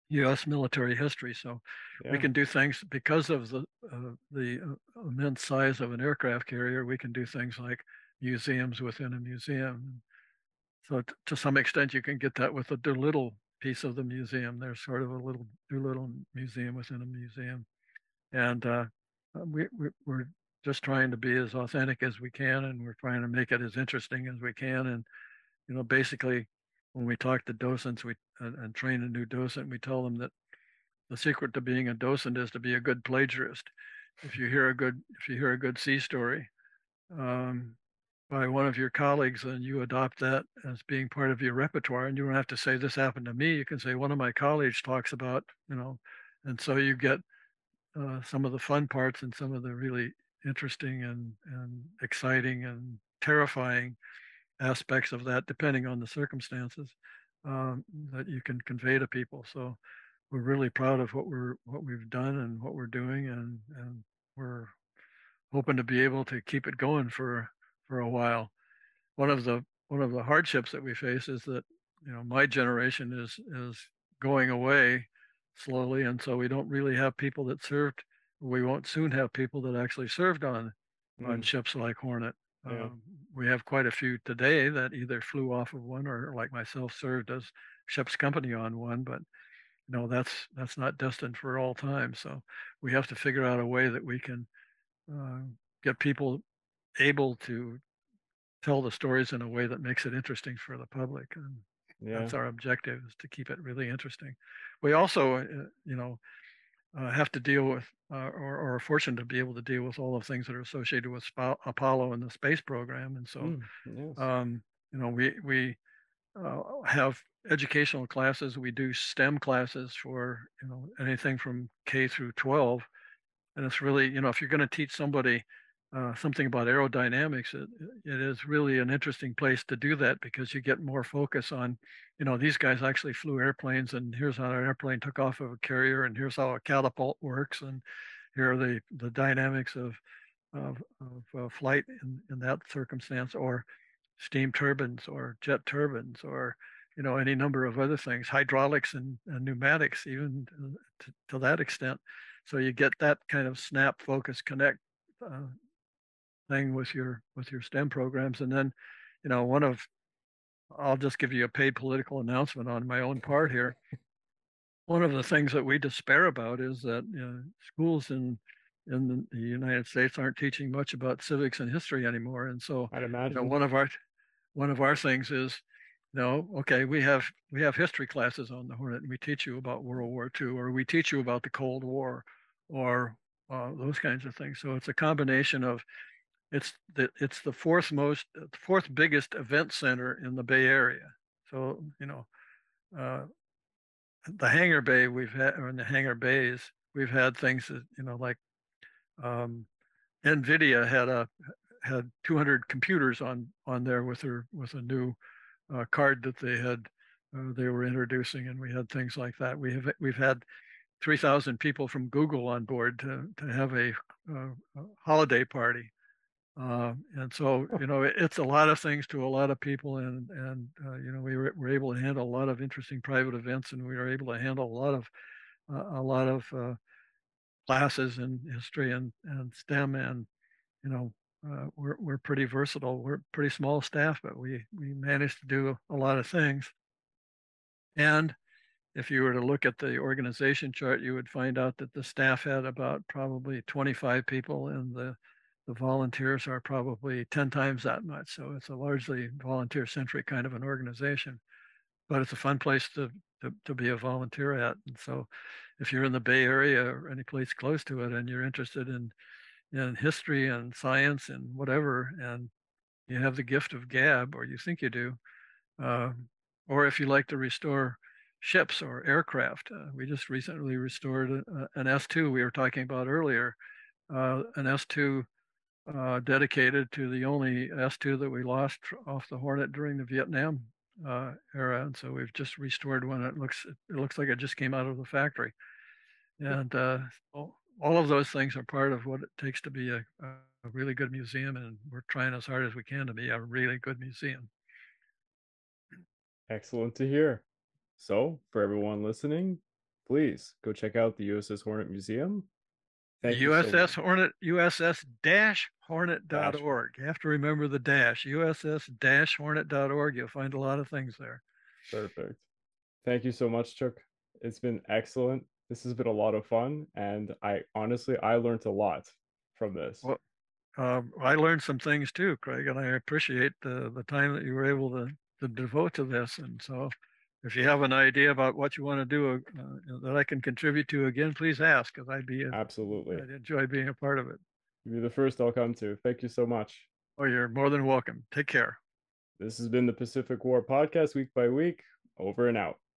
U.S. military history. So yeah, we can do things because of the immense size of an aircraft carrier. We can do things like museums within a museum. So to some extent, you can get that with a Doolittle piece of the museum. There's sort of a little Doolittle museum within a museum, and we're just trying to be as authentic as we can, and we're trying to make it as interesting as we can. And, you know, basically when we talk to docents and train a new docent, we tell them that the secret to being a docent is to be a good plagiarist. If you hear a good sea story by one of your colleagues, and you adopt that as being part of your repertoire, and you don't have to say this happened to me, you can say one of my colleagues talks about, you know, and so you get some of the fun parts and some of the really interesting and exciting and terrifying aspects of that, depending on the circumstances, that you can convey to people. So we're really proud of what we've done and what we're doing, and we're hoping to be able to keep it going for a while. One of the hardships that we face is that, you know, my generation is going away slowly, and so we don't really have people that served. We won't soon have people that actually served on ships like Hornet. Yeah. We have quite a few today that either flew off of one, or like myself, served as ship's company on one, but you know, that's not destined for all time. So we have to figure out a way that we can get people able to tell the stories in a way that makes it interesting for the public. And yeah, that's our objective, is to keep it really interesting. We also, you know, have to deal with, or are fortunate to be able to deal with, all the things that are associated with Apollo and the space program. And so, yes, you know, we have educational classes. We do STEM classes for, you know, anything from K through 12. And it's really, you know, if you're going to teach somebody something about aerodynamics, it is really an interesting place to do that, because you get more focus on, you know, these guys actually flew airplanes, and here's how an airplane took off of a carrier, and here's how a catapult works, and here are the dynamics of flight in that circumstance, or steam turbines, or jet turbines, or, you know, any number of other things, hydraulics and pneumatics, even to that extent. So you get that kind of snap, focus, connect thing with your STEM programs. And then, you know, I'll just give you a paid political announcement on my own part here. One of the things that we despair about is that schools in the United States aren't teaching much about civics and history anymore. And so, I'd imagine, you know, one of our things is, you know, okay, we have history classes on the Hornet, and we teach you about World War II, or we teach you about the Cold War, or those kinds of things. So it's a combination of, it's the fourth biggest event center in the Bay Area. So, you know, the Hangar Bay we've had, or in the Hangar Bays, we've had things that, you know, like NVIDIA had 200 computers on there with a new card that they had, they were introducing, and we had things like that. We've had 3,000 people from Google on board to have a holiday party. And so, you know, it's a lot of things to a lot of people, and you know, we were able to handle a lot of interesting private events, and we were able to handle a lot of classes in history and STEM, and, you know, we're pretty versatile. We're a pretty small staff, but we managed to do a lot of things. And if you were to look at the organization chart, you would find out that the staff had about probably 25 people, and the the volunteers are probably 10 times that much. So it's a largely volunteer-centric kind of an organization, but it's a fun place to be a volunteer at. And so if you're in the Bay Area or any place close to it, and you're interested in history and science and whatever, and you have the gift of gab, or you think you do, or if you like to restore ships or aircraft, we just recently restored an S2 we were talking about earlier, an S2 dedicated to the only S2 that we lost off the Hornet during the Vietnam era. And so we've just restored one. It looks like it just came out of the factory. And all of those things are part of what it takes to be a really good museum, and we're trying as hard as we can to be a really good museum. Excellent to hear. So for everyone listening, please go check out the USS Hornet Museum. Thank you. USS Hornet, USS-Hornet.org. You have to remember the dash, USS-Hornet.org. You'll find a lot of things there. Perfect. Thank you so much, Chuck. It's been excellent. This has been a lot of fun, and I honestly learned a lot from this. Well, I learned some things too, Craig, and I appreciate the time that you were able to devote to this. And so if you have an idea about what you want to do that I can contribute to again, please ask, because I'd enjoy being a part of it. You're the first I'll come to. Thank you so much. Oh, you're more than welcome. Take care. This has been the Pacific War Podcast, week by week, over and out.